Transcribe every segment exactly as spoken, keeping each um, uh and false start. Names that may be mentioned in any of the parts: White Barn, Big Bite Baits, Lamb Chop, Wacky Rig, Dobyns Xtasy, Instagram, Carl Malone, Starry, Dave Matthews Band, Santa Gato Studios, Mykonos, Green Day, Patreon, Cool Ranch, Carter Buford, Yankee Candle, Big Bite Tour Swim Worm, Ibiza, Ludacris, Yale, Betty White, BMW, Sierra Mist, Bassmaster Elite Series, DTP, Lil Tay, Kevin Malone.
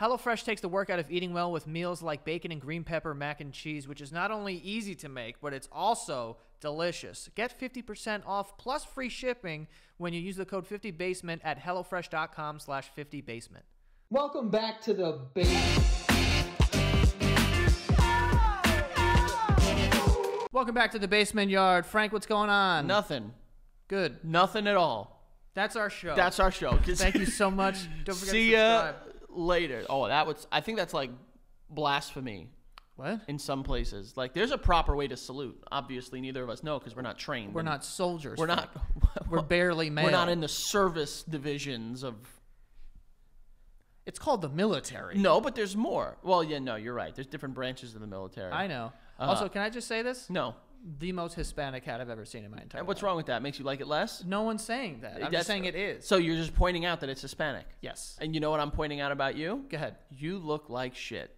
HelloFresh takes the work out of eating well with meals like bacon and green pepper mac and cheese, which is not only easy to make, but it's also delicious. Get fifty percent off plus free shipping when you use the code fifty basement at hello fresh dot com slash fifty basement. Welcome back to The Basement. Welcome back to The Basement Yard. Frank, what's going on? Nothing. Good. Nothing at all. That's our show. That's our show. Thank you so much. Don't forget See to subscribe. See ya later. Oh, that was, I think that's like blasphemy. What? In some places. Like, there's a proper way to salute. Obviously, neither of us know because we're not trained. We're not soldiers. We're not. We're barely male. We're not in the service divisions of. It's called the military. No, but there's more. Well, yeah, no, you're right. There's different branches of the military. I know. Uh, also, can I just say this? No. The most Hispanic hat I've ever seen in my entire life. What's wrong with that? Makes you like it less? No one's saying that. I'm That's, just saying it is. So you're just pointing out that it's Hispanic? Yes. And you know what I'm pointing out about you? Go ahead. You look like shit.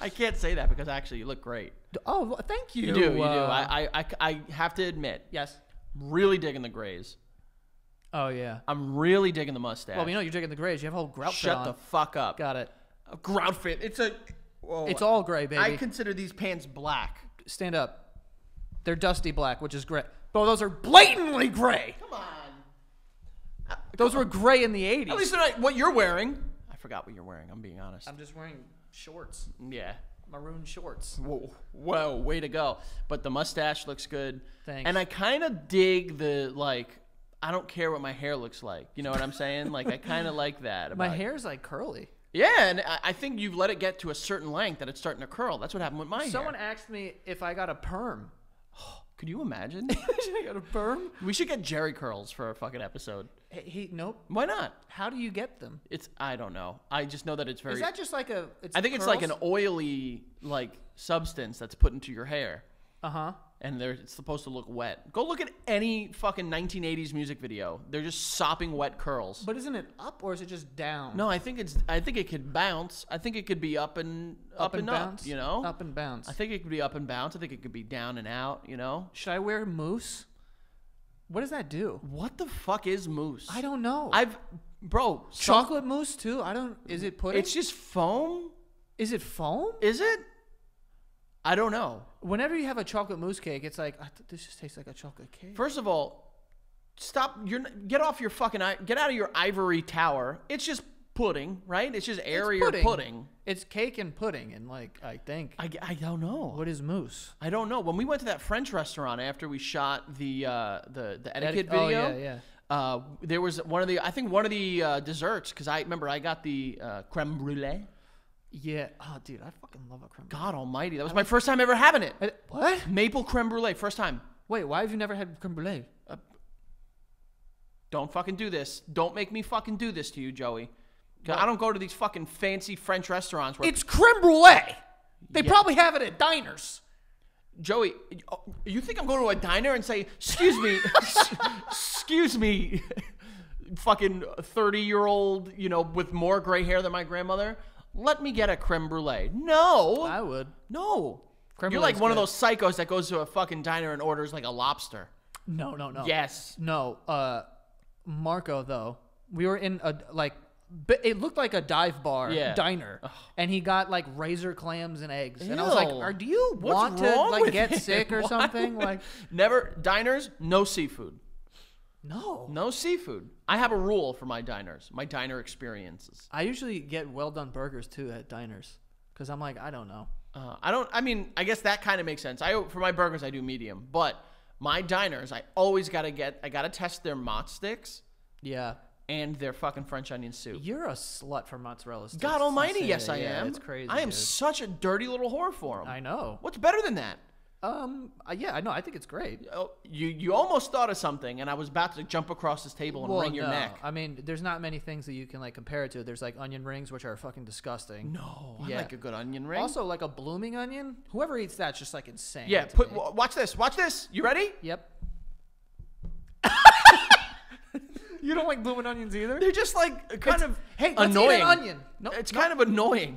I can't say that because actually you look great. Oh, well, thank you. You do, you uh, do. I, I, I have to admit. Yes. Really digging the grays. Oh, yeah. I'm really digging the mustache. Well, you know you're digging the grays. You have a whole grout Shut on. the fuck up. Got it. A grout fit. It's a... Whoa. It's all gray, baby. I consider these pants black. Stand up. They're dusty black, which is gray. But those are blatantly gray. Come on. Uh, those come were gray in the eighties. At least they're not what you're wearing. I forgot what you're wearing. I'm being honest. I'm just wearing shorts. Yeah. Maroon shorts. Whoa. Whoa. Way to go. But the mustache looks good. Thanks. And I kind of dig the, like... I don't care what my hair looks like. You know what I'm saying? Like, I kind of like that. About my hair's like curly. Yeah, and I think you've let it get to a certain length that it's starting to curl. That's what happened with my Someone hair. Someone asked me if I got a perm. Oh, could you imagine? I got a perm? We should get Jerry curls for a fucking episode. He, he Nope. Why not? How do you get them? It's I don't know. I just know that it's very... Is that just like a... It's I think curls? It's like an oily like substance that's put into your hair. Uh-huh. And they're it's supposed to look wet. Go look at any fucking nineteen eighties music video. They're just sopping wet curls. But isn't it up or is it just down? No, I think it's. I think it could bounce. I think it could be up and up, up and bounce. Up, you know, up and bounce. I think it could be up and bounce. I think it could be down and out. You know. Should I wear mousse? What does that do? What the fuck is mousse? I don't know. I've bro chocolate mousse too. I don't. Is it pudding? It's just foam. Is it foam? Is it? I don't know. Whenever you have a chocolate mousse cake, it's like, this just tastes like a chocolate cake. First of all, stop. You're, get off your fucking, get out of your ivory tower. It's just pudding, right? It's just airier it's pudding. pudding. It's cake and pudding. And like, I think. I, I don't know. What is mousse? I don't know. When we went to that French restaurant after we shot the uh, the, the etiquette Eti video. Oh, yeah, yeah. Uh, there was one of the, I think one of the uh, desserts, because I remember I got the uh, creme brulee. Yeah. Oh, dude, I fucking love a creme brulee. God almighty. That was I my was... first time ever having it. I, what? Maple creme brulee. First time. Wait, why have you never had creme brulee? Uh, don't fucking do this. Don't make me fucking do this to you, Joey. I don't go to these fucking fancy French restaurants. Where it's creme brulee. They yeah. probably have it at diners. Joey, you think I'm going to a diner and say, excuse me, excuse me, fucking thirty-year-old, you know, with more gray hair than my grandmother? Let me get a creme brulee. No. I would. No. Creme You're like one good. of those psychos that goes to a fucking diner and orders like a lobster. No, no, no. Yes. No. Uh, Marco, though, we were in a, like, it looked like a dive bar yeah. diner. Ugh. And he got, like, razor clams and eggs. Ew. And I was like, Are, do you What's want to, like, get it? sick or Why? something? Like, Never. Diners, no seafood. No. No seafood. I have a rule for my diners, my diner experiences. I usually get well-done burgers, too, at diners because I'm like, I don't know. Uh, I don't – I mean, I guess that kind of makes sense. I For my burgers, I do medium. But my diners, I always got to get – I got to test their mozz sticks. Yeah. And their fucking French onion soup. You're a slut for mozzarella sticks. God almighty, yes, I yeah, am. It's crazy, I am dude. such a dirty little whore for them. I know. What's better than that? Um. Yeah, I know. I think it's great. Oh, you you almost thought of something, and I was about to jump across this table and well, wring your no. neck. I mean, there's not many things that you can like compare it to. There's like onion rings, which are fucking disgusting. No, yeah. I like a good onion ring. Also, like a blooming onion. Whoever eats that's just like insane. Yeah. Put, watch this. Watch this. You ready? Yep. You don't like blooming onions either. They're just like kind it's, of hey, let's annoying. Eat an onion. No, it's no. kind of annoying.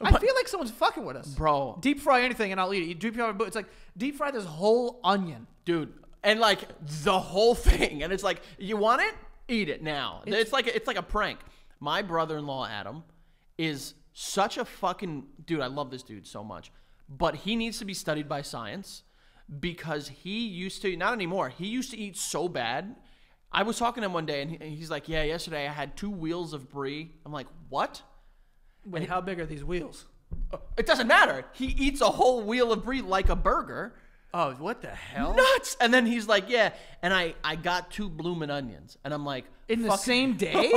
I feel like someone's fucking with us. Bro. Deep fry anything and I'll eat it. You deep fry, it's like, deep fry this whole onion. Dude. And like the whole thing. And it's like, you want it? Eat it now. It's, it's like a, it's like a prank. My brother-in-law Adam is such a fucking dude. I love this dude so much, but he needs to be studied by science because he used to not anymore. He used to eat so bad. I was talking to him one day and, he, and he's like, "Yeah, yesterday I had two wheels of brie." I'm like, "What?" Wait, and how big are these wheels? It doesn't matter. He eats a whole wheel of brie like a burger. Oh, what the hell? Nuts! And then he's like, yeah, and I, I got two bloomin' onions. And I'm like... In the same day?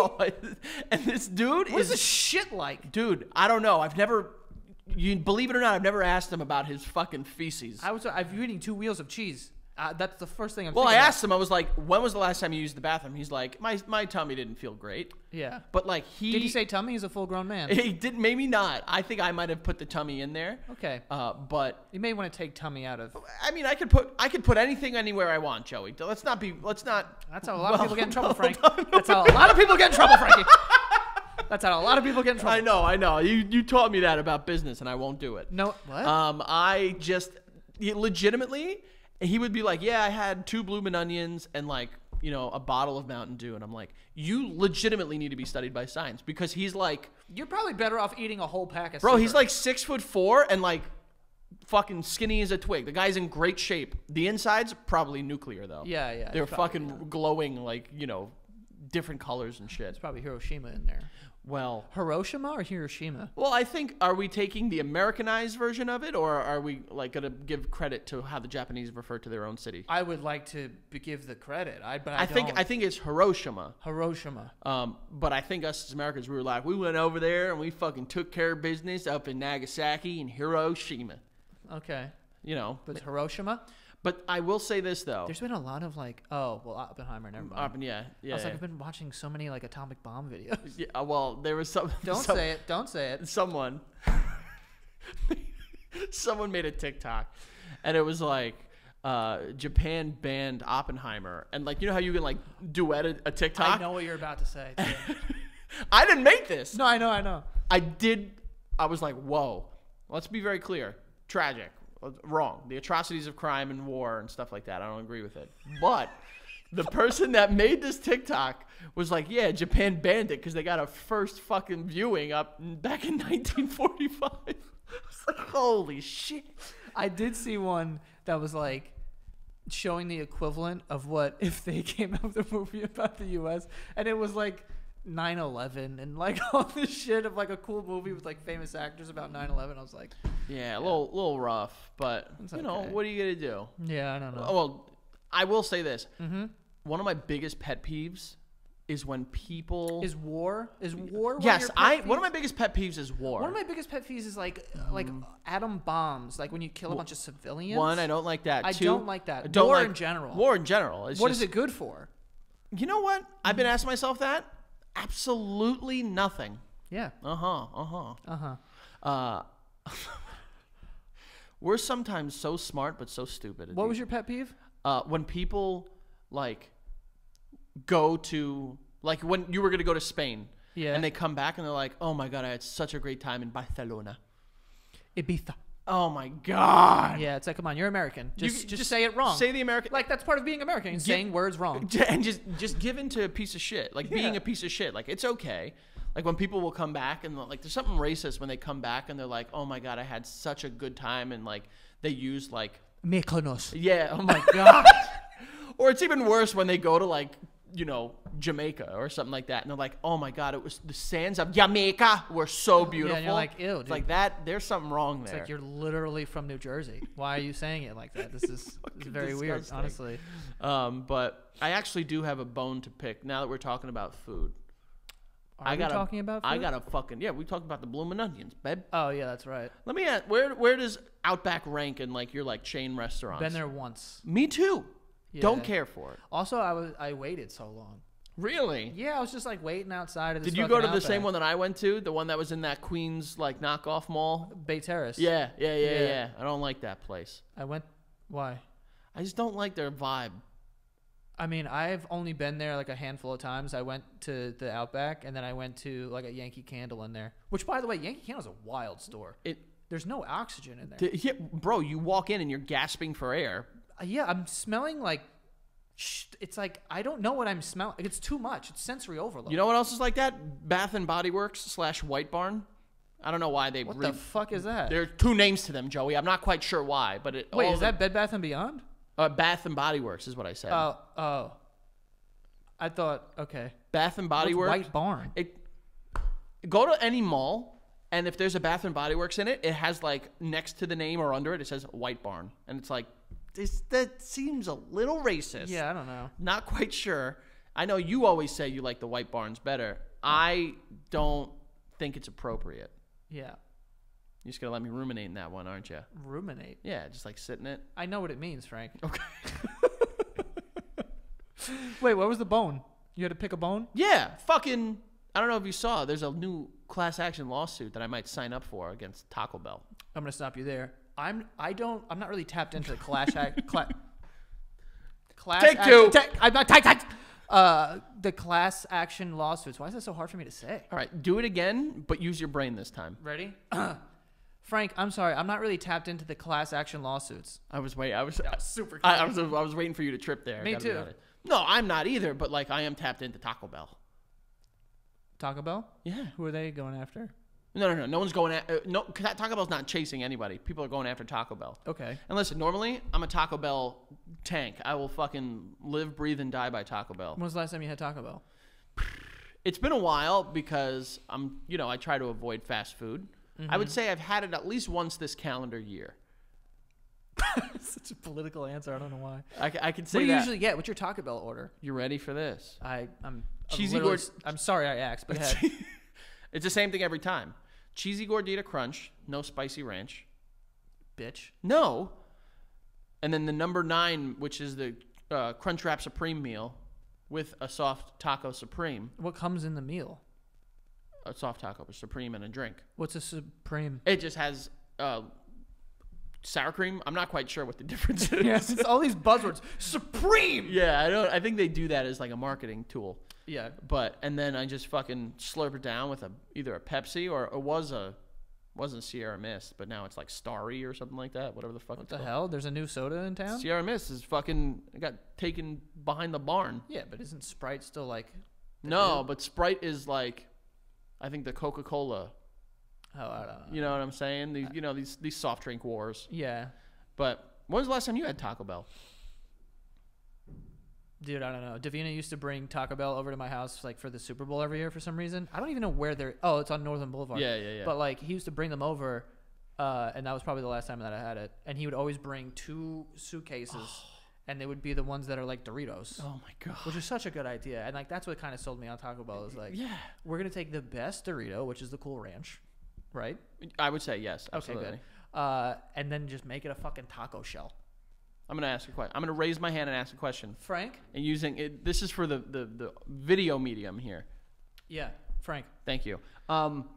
And this dude is... What is this shit like? Dude, I don't know. I've never... You believe it or not, I've never asked him about his fucking feces. I was... I've been eating two wheels of cheese. Uh, that's the first thing I'm Well, I asked him. I was like, when was the last time you used the bathroom? He's like, my my tummy didn't feel great. Yeah. But like he... Did he say tummy? He's a full-grown man. He did. Maybe not. I think I might have put the tummy in there. Okay. Uh, but... You may want to take tummy out of... I mean, I could put I could put anything anywhere I want, Joey. Let's not be... Let's not... That's how a lot well, of people get in trouble, Frank. That's how a lot of people get in trouble, Frankie. That's how a lot of people get in trouble. I know. I know. You, you taught me that about business, and I won't do it. No. What? Um, I just... Legitimately... He would be like, yeah, I had two bloomin' onions and like, you know, a bottle of Mountain Dew. And I'm like, you legitimately need to be studied by science because he's like... You're probably better off eating a whole pack of... Bro, super. He's like six foot four and like fucking skinny as a twig. The guy's in great shape. The inside's probably nuclear though. Yeah, yeah. They're fucking yeah. glowing like, you know, different colors and shit. It's probably Hiroshima in there. Well, Hiroshima or Hiroshima? Well, I think, are we taking the Americanized version of it, or are we like going to give credit to how the Japanese refer to their own city? I would like to give the credit. I, but I, I don't. think I think it's Hiroshima. Hiroshima. Um, but I think us as Americans, we were like, we went over there and we fucking took care of business up in Nagasaki and Hiroshima. Okay. You know, but Hiroshima. But I will say this, though. There's been a lot of, like, oh, well, Oppenheimer, never mind. Oppen, yeah, yeah. I was yeah, like, yeah. I've been watching so many, like, atomic bomb videos. Yeah, well, there was some... Don't some, say it. Don't say it. Someone. someone made a TikTok, and it was like, uh, Japan banned Oppenheimer. And, like, you know how you can, like, duet a, a TikTok? I know what you're about to say. I didn't make this. No, I know, I know. I did. I was like, whoa. Let's be very clear. Tragic. Wrong. The atrocities of crime and war and stuff like that. I don't agree with it. But the person that made this TikTok was like, yeah, Japan banned it because they got a first fucking viewing up back in nineteen forty-five. I was like, holy shit. I did see one that was like showing the equivalent of what if they came out with a movie about the U S and it was like nine eleven and like all this shit of like a cool movie with like famous actors about nine eleven. I was like, yeah, a yeah. little little rough, but it's you okay. know, what are you gonna do? Yeah, I don't know. Well, I will say this. Mm-hmm. One of my biggest pet peeves is when people is war is war. One yes, of your pet I peeves? one of my biggest pet peeves is war. One of my biggest pet peeves is like um, like atom bombs, like when you kill a bunch of civilians. One, I don't like that. I Two, don't like that. I don't war like, in general. War in general. It's what just, is it good for? You know what? I've been asking myself that. Absolutely nothing. Yeah. Uh-huh. Uh-huh. Uh-huh. Uh, we're sometimes so smart but so stupid. What was your pet peeve? Uh, when people, like, go to... Like, when you were going to go to Spain. Yeah. And they come back and they're like, oh, my God, I had such a great time in Barcelona. Ibiza. Oh, my God. Yeah, it's like, come on, you're American. Just, you, just, just say it wrong. Say the American. Like, that's part of being American, give, saying words wrong. And just just give in to a piece of shit. Like, yeah. being a piece of shit. Like, it's okay. Like, when people will come back and, like, there's something racist when they come back and they're like, oh, my God, I had such a good time. And, like, they use, like... Mykonos. Yeah, oh, my God. Or it's even worse when they go to, like, you know, Jamaica or something like that. And they're like, oh, my God, it was the sands of Jamaica were so beautiful. Yeah, and you're like, ew, dude. It's like that. There's something wrong there. It's like you're literally from New Jersey. Why are you saying it like that? This is very weird, honestly. Um, but I actually do have a bone to pick now that we're talking about food. Are I we gotta, talking about food? I got a fucking, yeah, we talked about the bloomin' onions, babe. Oh, yeah, that's right. Let me ask, where, where does Outback rank in like your like chain restaurants? Been there once. Me too. Yeah. Don't care for it. Also, I was I waited so long. Really? Yeah, I was just like waiting outside of this. Did you go to Outback. The same one that I went to? The one that was in that Queens like knockoff mall, Bay Terrace. Yeah, yeah, yeah, yeah. yeah. I don't like that place. I went. Why? I just don't like their vibe. I mean, I've only been there like a handful of times. I went to the Outback, and then I went to like a Yankee Candle in there. Which, by the way, Yankee Candle is a wild store. It. There's no oxygen in there. Yeah, bro, you walk in and you're gasping for air. Yeah, I'm smelling like It's like, I don't know what I'm smelling. It's too much. It's sensory overload. You know what else is like that? Bath and Body Works slash White Barn. I don't know why they... What the fuck is that? There are two names to them, Joey. I'm not quite sure why, but... It, Wait, is the, that Bed Bath and Beyond? Uh, Bath and Body Works is what I said. Oh, oh. I thought, okay. Bath and Body Works. White Barn. It, go to any mall, and if there's a Bath and Body Works in it, it has like next to the name or under it, it says White Barn. And it's like... This, that seems a little racist. Yeah, I don't know. Not quite sure. I know you always say you like the White Barns better. I don't think it's appropriate. Yeah. You're just going to let me ruminate in that one, aren't you? Ruminate? Yeah, just like sit in it. I know what it means, Frank. Okay. Wait, what was the bone? You had to pick a bone? Yeah, fucking... I don't know if you saw. There's a new class action lawsuit that I might sign up for against Taco Bell. I'm going to stop you there. I'm I don't I'm not really tapped into the clash act cla class Take action, two. Ta I'm not tight tight uh the class action lawsuits. Why is that so hard for me to say? All right, do it again, but use your brain this time. Ready? Frank, I'm sorry. I'm not really tapped into the class action lawsuits. I was wait I was no, super I, I was I was waiting for you to trip there. Me too. No, I'm not either, but like I am tapped into Taco Bell. Taco Bell? Yeah. Who are they going after? No, no, no. No one's going at uh, no. Taco Bell's not chasing anybody. People are going after Taco Bell. Okay. And listen, normally I'm a Taco Bell tank. I will fucking live, breathe, and die by Taco Bell. When was the last time you had Taco Bell? It's been a while because I'm, you know, I try to avoid fast food. Mm-hmm. I would say I've had it at least once this calendar year. Such a political answer. I don't know why. I, I can say that. What do you that. usually get? What's your Taco Bell order? You ready for this? I I'm cheesy gord. I'm sorry I asked, but hey. It's the same thing every time. Cheesy Gordita Crunch, no spicy ranch. Bitch. No. And then the number nine, which is the uh, Crunchwrap Supreme meal with a soft taco supreme. What comes in the meal? A soft taco, a supreme, and a drink. What's a supreme? It just has uh, sour cream. I'm not quite sure what the difference is. Yes, it's all these buzzwords. Supreme! Yeah, I don't. I think they do that as like a marketing tool. Yeah, but and then I just fucking slurp it down with a either a Pepsi or it was a wasn't Sierra Mist, but now it's like Starry or something like that. Whatever the fuck. What the hell? There's a new soda in town. Sierra Mist is fucking got taken behind the barn. Yeah, but isn't Sprite still like? No, but Sprite is like, I think the Coca-Cola. Oh, I don't know. You know what I'm saying? These, you know these these soft drink wars. Yeah. But when was the last time you had Taco Bell? Dude, I don't know. Davina used to bring Taco Bell over to my house like for the Super Bowl every year for some reason. I don't even know where they're... Oh, it's on Northern Boulevard. Yeah, yeah, yeah. But like he used to bring them over, uh, and that was probably the last time that I had it. And he would always bring two suitcases, oh. and they would be the ones that are like Doritos. Oh, my God. Which is such a good idea. And like that's what kind of sold me on Taco Bell is like, yeah, we're going to take the best Dorito, which is the Cool Ranch, right? I would say yes. Absolutely. Okay, good. Uh, and then just make it a fucking taco shell. I'm going to ask a question. I'm going to raise my hand and ask a question. Frank? And using it, this is for the, the, the video medium here. Yeah, Frank. Thank you. Um,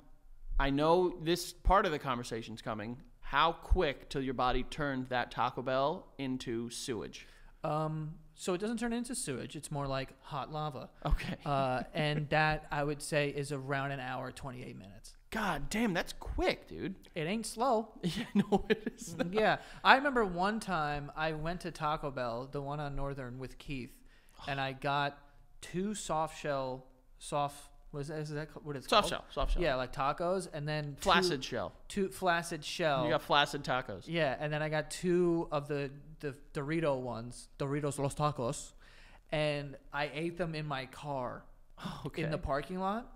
I know this part of the conversation's coming. How quick till your body turned that Taco Bell into sewage? Um, so it doesn't turn into sewage. It's more like hot lava. Okay. Uh, and that, I would say, is around an hour, twenty-eight minutes. God damn, that's quick, dude. It ain't slow. Yeah, no, it is not. Yeah. I remember one time I went to Taco Bell, the one on Northern with Keith, oh. and I got two soft shell, soft, what is that, is that what it's soft called? Soft shell, soft shell. Yeah, like tacos, and then Flaccid two, shell. Two flaccid shell. You got flaccid tacos. Yeah, and then I got two of the, the Dorito ones, Doritos Los Tacos, and I ate them in my car okay. in the parking lot.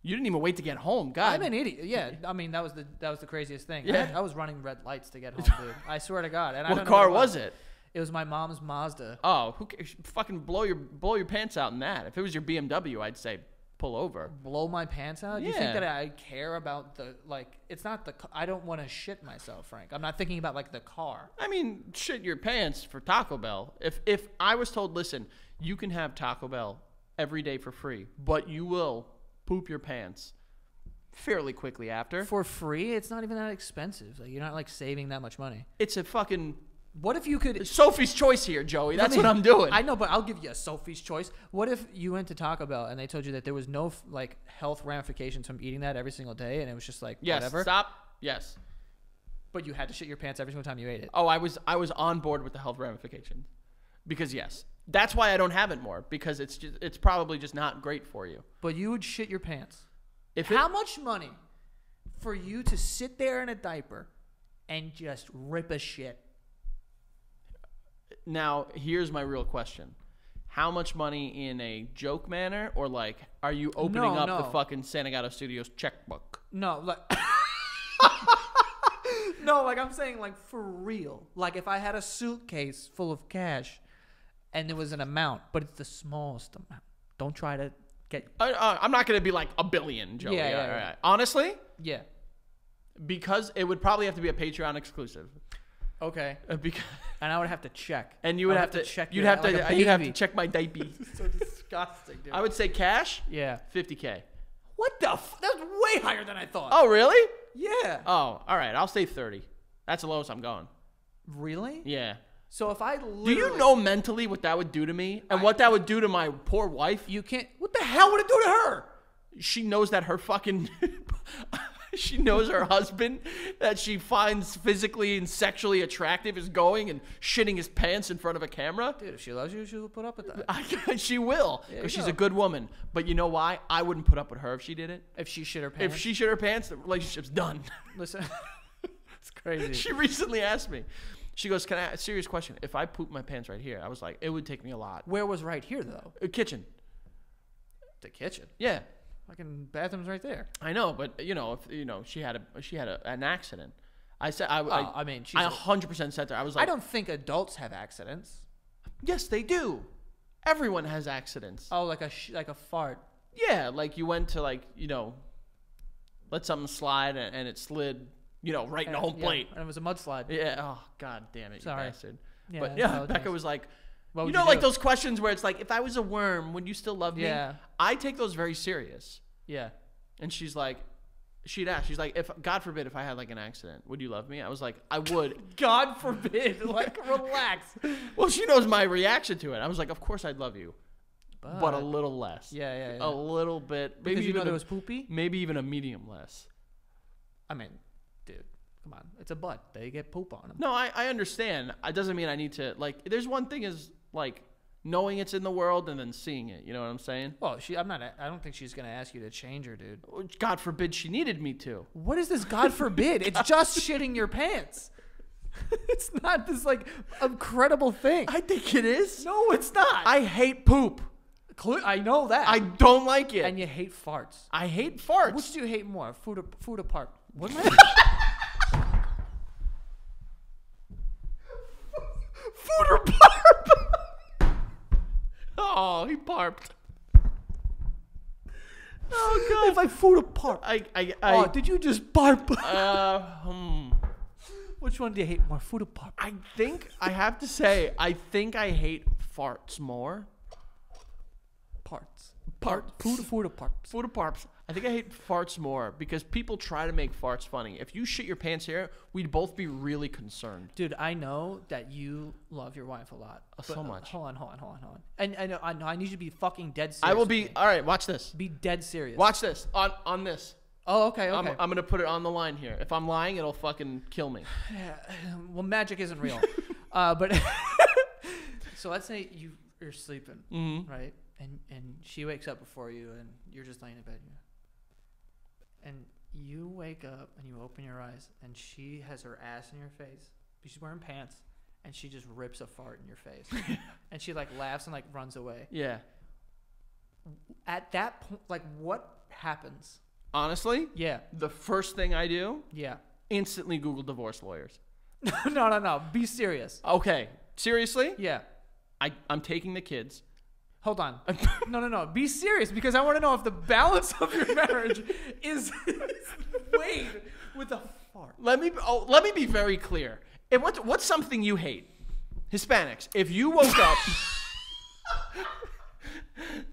You didn't even wait to get home, God. I'm an idiot. Yeah, I mean that was the that was the craziest thing. Yeah. I, had, I was running red lights to get home, dude. I swear to God. And I what don't car know was it? It was my mom's Mazda. Oh, who cares? Fucking blow your blow your pants out in that. If it was your B M W, I'd say pull over. Blow my pants out? Yeah. You think that I care about the like? It's not the. I don't want to shit myself, Frank. I'm not thinking about like the car. I mean, shit your pants for Taco Bell. If if I was told, listen, you can have Taco Bell every day for free, but you will poop your pants fairly quickly after. For free? It's not even that expensive. Like, you're not like saving that much money. It's a fucking... What if you could... Sophie's Choice here, Joey. That's what I'm doing. I know, but I'll give you a Sophie's Choice. What if you went to Taco Bell and they told you that there was no like health ramifications from eating that every single day and it was just like, yes, whatever? Yes, stop. Yes. But you had to shit your pants every single time you ate it. Oh, I was I was on board with the health ramifications. Because yes. That's why I don't have it more, because it's just, it's probably just not great for you. But you would shit your pants. If it, how much money for you to sit there in a diaper and just rip a shit? Now, here's my real question. How much money in a joke manner, or like, are you opening no, up no. the fucking Santa Gato Studios checkbook? No, like... No, like I'm saying, like for real. Like if I had a suitcase full of cash and there was an amount, but it's the smallest amount. Don't try to get... Uh, uh, I'm not going to be like a billion, Joey. Yeah, yeah, yeah. Right. Honestly? Yeah. Because it would probably have to be a Patreon exclusive. Okay. Uh, because... And I would have to check. And you would, would have, have to check. You'd have to. Like you'd have to check my diaper. So disgusting, dude. I would say cash. Yeah. fifty K. What the? F That's way higher than I thought. Oh really? Yeah. Oh, all right. I'll say thirty. That's the lowest I'm going. Really? Yeah. So if I do, you know mentally what that would do to me, and I, what that would do to my poor wife. You can't. What the hell would it do to her? She knows that her fucking. She knows her husband that she finds physically and sexually attractive is going and shitting his pants in front of a camera. Dude, if she loves you, she'll put up with that. I, she will, because she's a good woman. But you know why? I wouldn't put up with her if she did it. If she shit her pants? If she shit her pants, the relationship's done. Listen, it's crazy. She recently asked me. She goes, can I, serious question, if I poop my pants right here, I was like, it would take me a lot. Where was right here, though? The kitchen. The kitchen? Yeah. Fucking bathroom's right there. I know, but you know, if you know, she had a she had a, an accident. I said, I, oh, I, I mean, she's I one hundred percent said there. I was like, I don't think adults have accidents. Yes, they do. Everyone has accidents. Oh, like a sh like a fart. Yeah, like you went to like you know, let something slide and, and it slid, you know, right and, in the home yeah, plate. And it was a mudslide. Yeah. Oh God damn it, sorry. You bastard. Yeah, but yeah, Becca was like. You, you know, do? Like those questions where it's like, if I was a worm, would you still love me? Yeah. I take those very serious. Yeah. And she's like, she'd ask, she's like, if God forbid, if I had like an accident, would you love me? I was like, I would. God forbid. Like, relax. Well, she knows my reaction to it. I was like, of course I'd love you, but, but a little less. Yeah, yeah, yeah. A little bit. Maybe because you even know it was poopy? Maybe even a medium less. I mean, dude. Come on. It's a butt. They get poop on them. No, I, I understand. It doesn't mean I need to, like, there's one thing is, like knowing it's in the world and then seeing it, you know what I'm saying? Well, she, I'm not. I don't think she's gonna ask you to change her, dude. God forbid she needed me to. What is this? God forbid. God. It's just shitting your pants. It's not this like incredible thing. I think it is. No, it's not. I hate poop. Cle I know that. I don't like it. And you hate farts. I hate farts. Which do you hate more? Food, food apart. What? Am I food or barp? Oh, he barped. Oh God! If I food a barp, I, I, I. Oh, did you just barp? Uh, hmm. Which one do you hate more, food or barp? I think I have to say I think I hate farts more. Parts. Parts. Food, food or barps. Food or barps. I think I hate farts more because people try to make farts funny. If you shit your pants here, we'd both be really concerned. Dude, I know that you love your wife a lot. Oh, so much. Hold on, hold on, hold on, hold on. And I know, I know, I need you to be fucking dead serious. I will be. All right, watch this. Be dead serious. Watch this. On on this. Oh, okay, okay. I'm, I'm going to put it on the line here. If I'm lying, it'll fucking kill me. Yeah, well, magic isn't real. uh, but so let's say you, you're sleeping, mm-hmm. right? And, and she wakes up before you, and you're just laying in bed. You know? And you wake up and you open your eyes and she has her ass in your face. But she's wearing pants and she just rips a fart in your face. And she like laughs and like runs away. Yeah. At that point, like what happens? Honestly? Yeah. The first thing I do? Yeah. Instantly Google divorce lawyers. No, no, no, no. Be serious. Okay. Seriously? Yeah. I, I'm taking the kids. Hold on. No, no, no. Be serious because I want to know if the balance of your marriage is, is weighed with a fart. Let me oh, let me be very clear. And what, what's something you hate? Hispanics. If you woke up...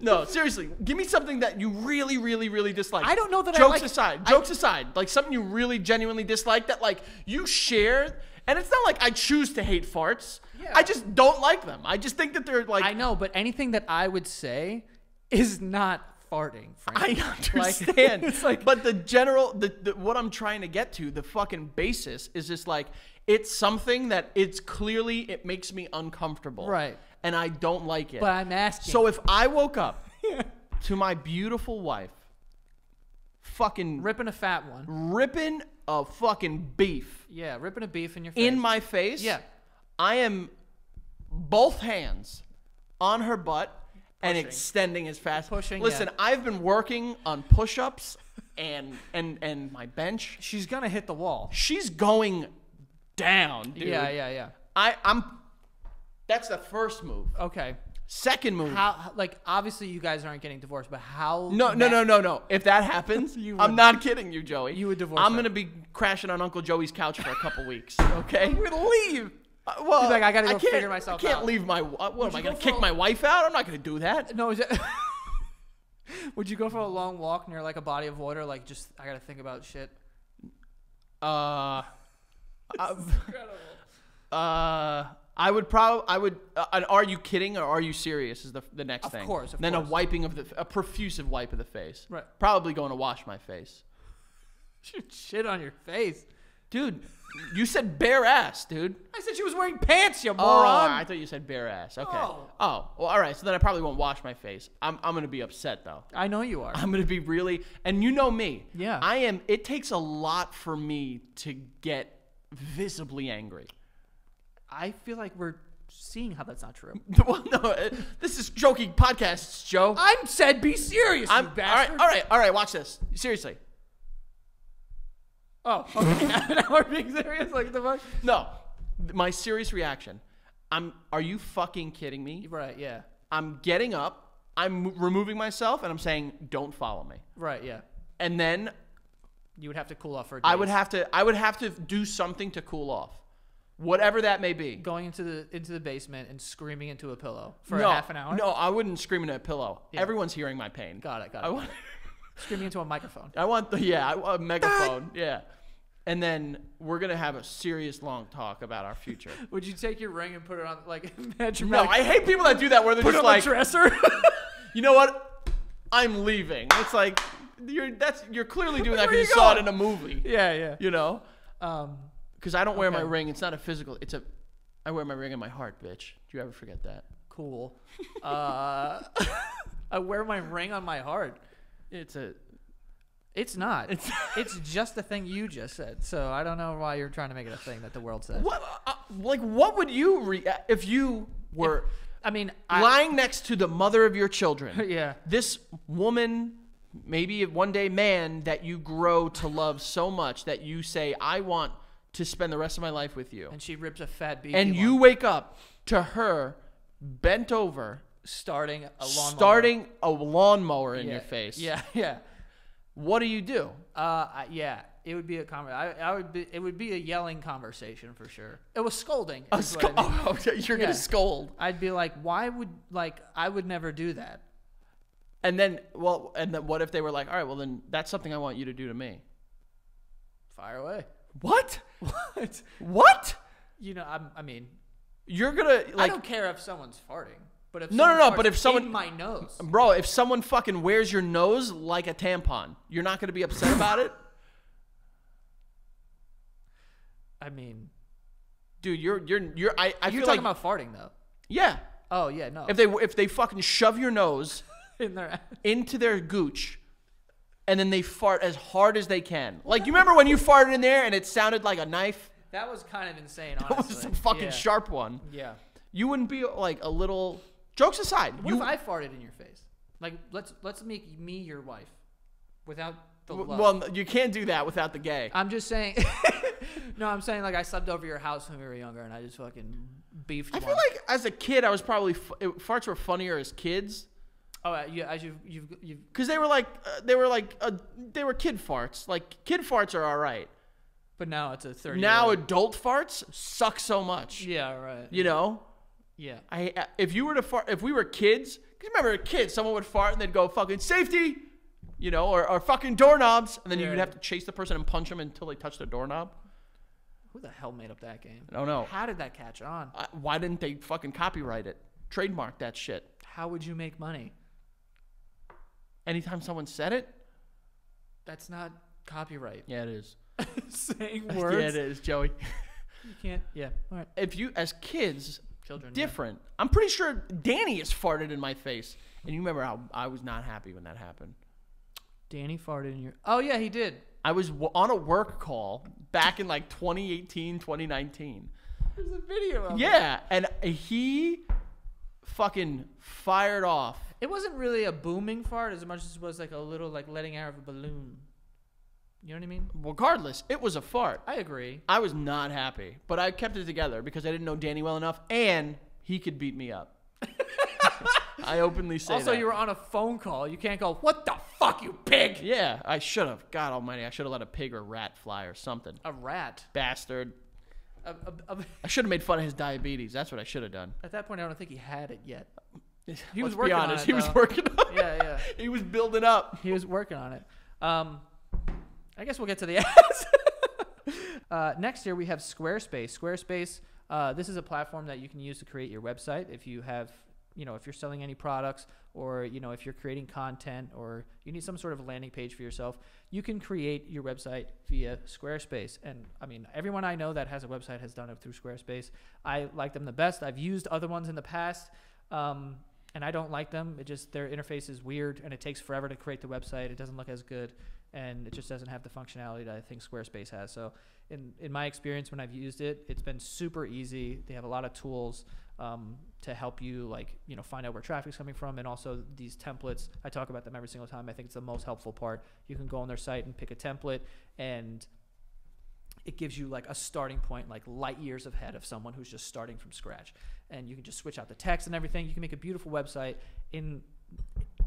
No, seriously. Give me something that you really, really, really dislike. I don't know that jokes I like... Jokes aside. Jokes I, aside. Like something you really genuinely dislike that like you share... And it's not like I choose to hate farts. Yeah. I just don't like them. I just think that they're like... I know, but anything that I would say is not farting, frankly. I understand. Like, it's like, but the general... The, the, what I'm trying to get to, the fucking basis, is just like, it's something that it's clearly, it makes me uncomfortable. Right. and I don't like it. But I'm asking. So if I woke up to my beautiful wife fucking ripping a fat one, ripping a fucking beef. Yeah, ripping a beef in your face. In my face. Yeah. I am both hands on her butt pushing. and extending as fast. Pushing. Listen, yeah. I've been working on push-ups and and and my bench. She's gonna hit the wall. She's going down, dude. Yeah, yeah, yeah. I I'm. That's the first move. Okay. Second move. How, like, obviously you guys aren't getting divorced, but how? No, no, no, no, no. If that happens, you would, I'm not kidding you, Joey. You would divorce. I'm her. gonna be crashing on Uncle Joey's couch for a couple weeks. Okay. We're gonna leave. Uh, well, He's like, I gotta go I figure myself out. I can't out. leave my. Uh, what would am I gonna go kick a, my wife out? I'm not gonna do that. No. Is that, would you go for a long walk near like a body of water? Like, just I gotta think about shit. Uh. uh incredible. Uh. I would probably, I would, uh, an are you kidding or are you serious is the, the next of thing. Of course, of then course. Then a wiping of the, a profusive wipe of the face. Right. Probably going to wash my face. Shit on your face. Dude, you said bare ass, dude. I said she was wearing pants, you moron. Oh, I thought you said bare ass. Okay. Oh. oh, well, all right. So then I probably won't wash my face. I'm, I'm going to be upset, though. I know you are. I'm going to be really, and you know me. Yeah. I am, it takes a lot for me to get visibly angry. I feel like we're seeing how that's not true. Well, no, this is joking podcasts, Joe. I said be serious, I'm, you bastard. All right, all right, all right, watch this. Seriously. Oh, okay. Now we're being serious? Like, the fuck? No, my serious reaction. I'm, are you fucking kidding me? Right, yeah. I'm getting up, I'm removing myself, and I'm saying, don't follow me. Right, yeah. And then. You would have to cool off for a day. I would have to, I would have to do something to cool off. Whatever that may be. Going into the into the basement and screaming into a pillow for no, a half an hour? No, I wouldn't scream into a pillow. Yeah. Everyone's hearing my pain. Got it, got it. I want screaming into a microphone. I want, the, yeah, I want a megaphone, yeah. And then we're going to have a serious long talk about our future. Would you take your ring and put it on, like, imagine? No, I hate people that do that where they're put just like. Put it on the dresser? You know what? I'm leaving. It's like, you're, that's, you're clearly doing that because you, you saw it in a movie. Yeah, yeah. You know? Um... Because I don't wear okay. my ring. It's not a physical. It's a. I wear my ring in my heart, bitch. Do you ever forget that? Cool. uh, I wear my ring on my heart. It's a. It's not. It's it's just the thing you just said. So I don't know why you're trying to make it a thing that the world says. What? Uh, like, what would you react if you were? If, I mean, lying I, next to the mother of your children. Yeah. This woman. Maybe one day, man, that you grow to love so much that you say, I want to spend the rest of my life with you. And she rips a fat beef. And you wake up to her bent over. Starting a lawnmower. Starting a lawnmower in yeah. your face. Yeah, yeah. What do you do? Uh, yeah, it would be a conversation. I would be, it would be a yelling conversation for sure. It was scolding. A sc I mean. Oh, okay. You're yeah. going to scold. I'd be like, why would, like, I would never do that. And then, well, and then what if they were like, all right, well then that's something I want you to do to me. Fire away. What? What? What? You know, I'm, I mean, you're gonna. Like, I don't care if someone's farting, but if no, no, no. But if someone in my nose, bro, if someone fucking wears your nose like a tampon, you're not gonna be upset about it. I mean, dude, you're you're you're. I, I you're talking like, about farting though. Yeah. Oh yeah, no. If they if they fucking shove your nose in their ass. Into their gooch. And then they fart as hard as they can. Like, you remember when you farted in there and it sounded like a knife? That was kind of insane, honestly. That was a fucking yeah. sharp one. Yeah. You wouldn't be, like, a little... Jokes aside. What you... if I farted in your face? Like, let's let's make me your wife without the love. Well, you can't do that without the gay. I'm just saying... No, I'm saying, like, I slept over your house when we were younger and I just fucking beefed I one. Feel like as a kid, I was probably... It, farts were funnier as kids. Oh, yeah, as you've, you've, you've. Because they were like, uh, they were like, uh, they were kid farts. Like, kid farts are all right. But now it's a thirty. Now adult farts suck so much. Yeah, right. You know? Yeah. I if you were to fart, if we were kids, because remember, kids, someone would fart and they'd go fucking safety, you know, or, or fucking doorknobs, and then yeah. you'd have to chase the person and punch them until they touched the doorknob. Who the hell made up that game? I don't know. How did that catch on? I, why didn't they fucking copyright it? Trademark that shit. How would you make money? Anytime someone said it, that's not copyright. Yeah, it is. Saying words. Yeah, it is, Joey. You can't. Yeah. All right. If you, as kids, Children. Different. Yeah. I'm pretty sure Danny has farted in my face. And you remember how I was not happy when that happened. Danny farted in your... Oh, yeah, he did. I was w on a work call back in like twenty eighteen, twenty nineteen. There's a video of it. Yeah, and he fucking fired off. It wasn't really a booming fart as much as it was like a little like letting out of a balloon. You know what I mean? Regardless, it was a fart. I agree. I was not happy, but I kept it together because I didn't know Danny well enough, and he could beat me up. I openly say also, that. Also, you were on a phone call. You can't go, what the fuck, you pig? Yeah, I should have. God almighty, I should have let a pig or rat fly or something. A rat? Bastard. A, a, a, I should have made fun of his diabetes. That's what I should have done. At that point, I don't think he had it yet. He was working on it. He was working on it. Yeah, yeah. He was building up. He was working on it. Um... I guess we'll get to the ads. uh, next year, we have Squarespace. Squarespace, uh, this is a platform that you can use to create your website. If you have, you know, if you're selling any products or, you know, if you're creating content or you need some sort of landing page for yourself, you can create your website via Squarespace. And, I mean, everyone I know that has a website has done it through Squarespace. I like them the best. I've used other ones in the past. Um, and I don't like them. It just, their interface is weird and it takes forever to create the website. It doesn't look as good. And it just doesn't have the functionality that I think Squarespace has. So in, in my experience, when I've used it, it's been super easy. They have a lot of tools um, to help you, like, you know, find out where traffic's coming from. And also these templates, I talk about them every single time. I think it's the most helpful part. You can go on their site and pick a template, and it gives you like a starting point, like light years ahead of someone who's just starting from scratch. And you can just switch out the text and everything. You can make a beautiful website in,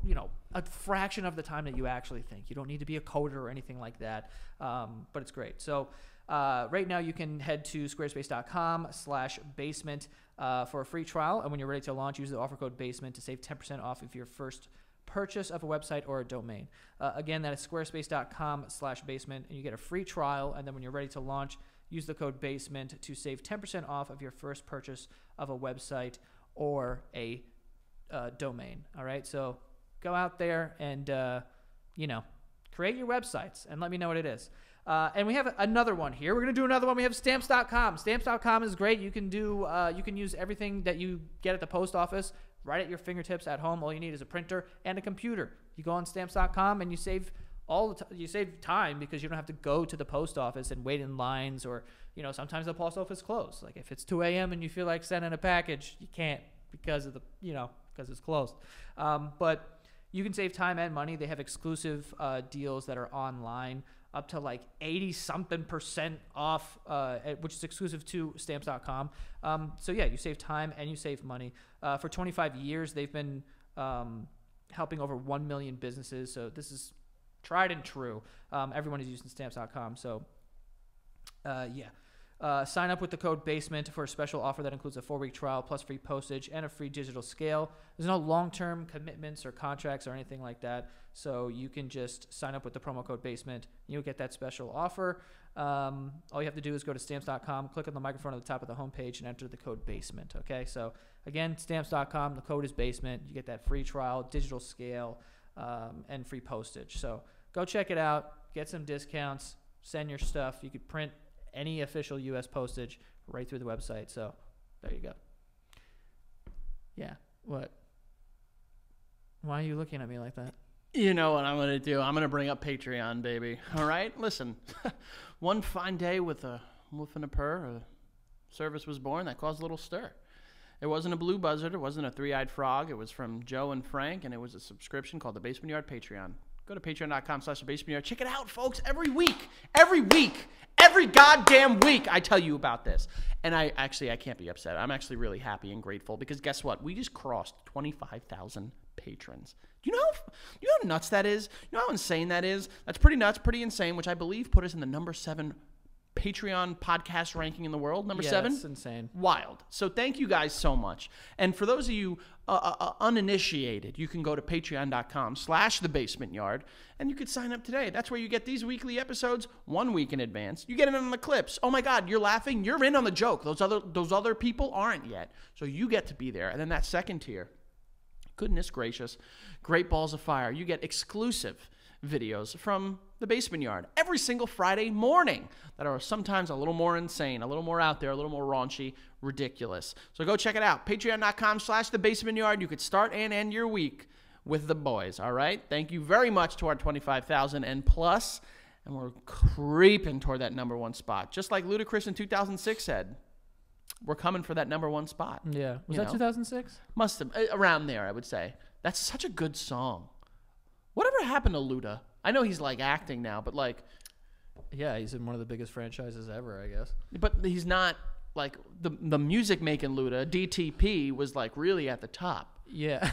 you know, a fraction of the time that you actually think. You don't need to be a coder or anything like that, um, but it's great. So uh, right now you can head to squarespace dot com slash basement uh, for a free trial, and when you're ready to launch, use the offer code BASEMENT to save ten percent off of your first purchase of a website or a domain. Uh, again, that is squarespace dot com slash basement, and you get a free trial, and then when you're ready to launch, use the code BASEMENT to save ten percent off of your first purchase of a website or a uh, domain. All right, so go out there and, uh, you know, create your websites and let me know what it is. Uh, and we have another one here. We're going to do another one. We have stamps dot com. Stamps dot com is great. You can do, uh, you can use everything that you get at the post office right at your fingertips at home. All you need is a printer and a computer. You go on stamps dot com and you save all the t you save time because you don't have to go to the post office and wait in lines, or, you know, sometimes the post office closed. Like if it's two A M and you feel like sending a package, you can't because of the, you know, because it's closed. Um, but you can save time and money. They have exclusive uh, deals that are online up to like eighty something percent off, uh, which is exclusive to stamps dot com. Um, so yeah, you save time and you save money. Uh, for twenty-five years, they've been um, helping over one million businesses. So this is tried and true. Um, everyone is using stamps dot com. So uh, yeah. Uh, sign up with the code BASEMENT for a special offer that includes a four-week trial plus free postage and a free digital scale. There's no long-term commitments or contracts or anything like that, so you can just sign up with the promo code BASEMENT. You'll get that special offer. Um, all you have to do is go to stamps dot com, click on the microphone at the top of the homepage, and enter the code BASEMENT, okay? So, again, stamps dot com, the code is BASEMENT. You get that free trial, digital scale, um, and free postage. So go check it out. Get some discounts. Send your stuff. You could print any official U S postage right through the website. So there you go. Yeah. What? Why are you looking at me like that? You know what I'm going to do. I'm going to bring up Patreon, baby. All right. Listen, one fine day with a wolf and a purr, a service was born that caused a little stir. It wasn't a blue buzzard. It wasn't a three-eyed frog. It was from Joe and Frank, and it was a subscription called The Basement Yard Patreon. Go to patreon dot com slash the basement yard. Check it out, folks. Every week, every week, every goddamn week, I tell you about this. And I actually, I can't be upset. I'm actually really happy and grateful because guess what? We just crossed twenty-five thousand patrons. Do you know how, you know how nuts that is? You know how insane that is? That's pretty nuts, pretty insane, which I believe put us in the number seven Patreon podcast ranking in the world. Number yeah, seven. That's insane. Wild. So thank you guys so much. And for those of you uh, uh, uninitiated, you can go to patreon dot com slash the basement yard and you could sign up today. That's where you get these weekly episodes one week in advance. You get in on the clips. Oh my God, you're laughing. You're in on the joke. Those other, those other people aren't yet. So you get to be there. And then that second tier, goodness gracious, great balls of fire. You get exclusive videos from The Basement Yard every single Friday morning that are sometimes a little more insane, a little more out there, a little more raunchy, ridiculous. So go check it out. Patreon.com slash The Basement Yard. You could start and end your week with the boys, all right? Thank you very much to our twenty-five thousand and plus, and we're creeping toward that number one spot. Just like Ludacris in two thousand six said, we're coming for that number one spot. Yeah. Was that two thousand six? Must have. Around there, I would say. That's such a good song. Whatever happened to Luda? I know he's like acting now, but like, yeah, he's in one of the biggest franchises ever, I guess. But he's not like the the music making Luda. D T P was like really at the top. Yeah,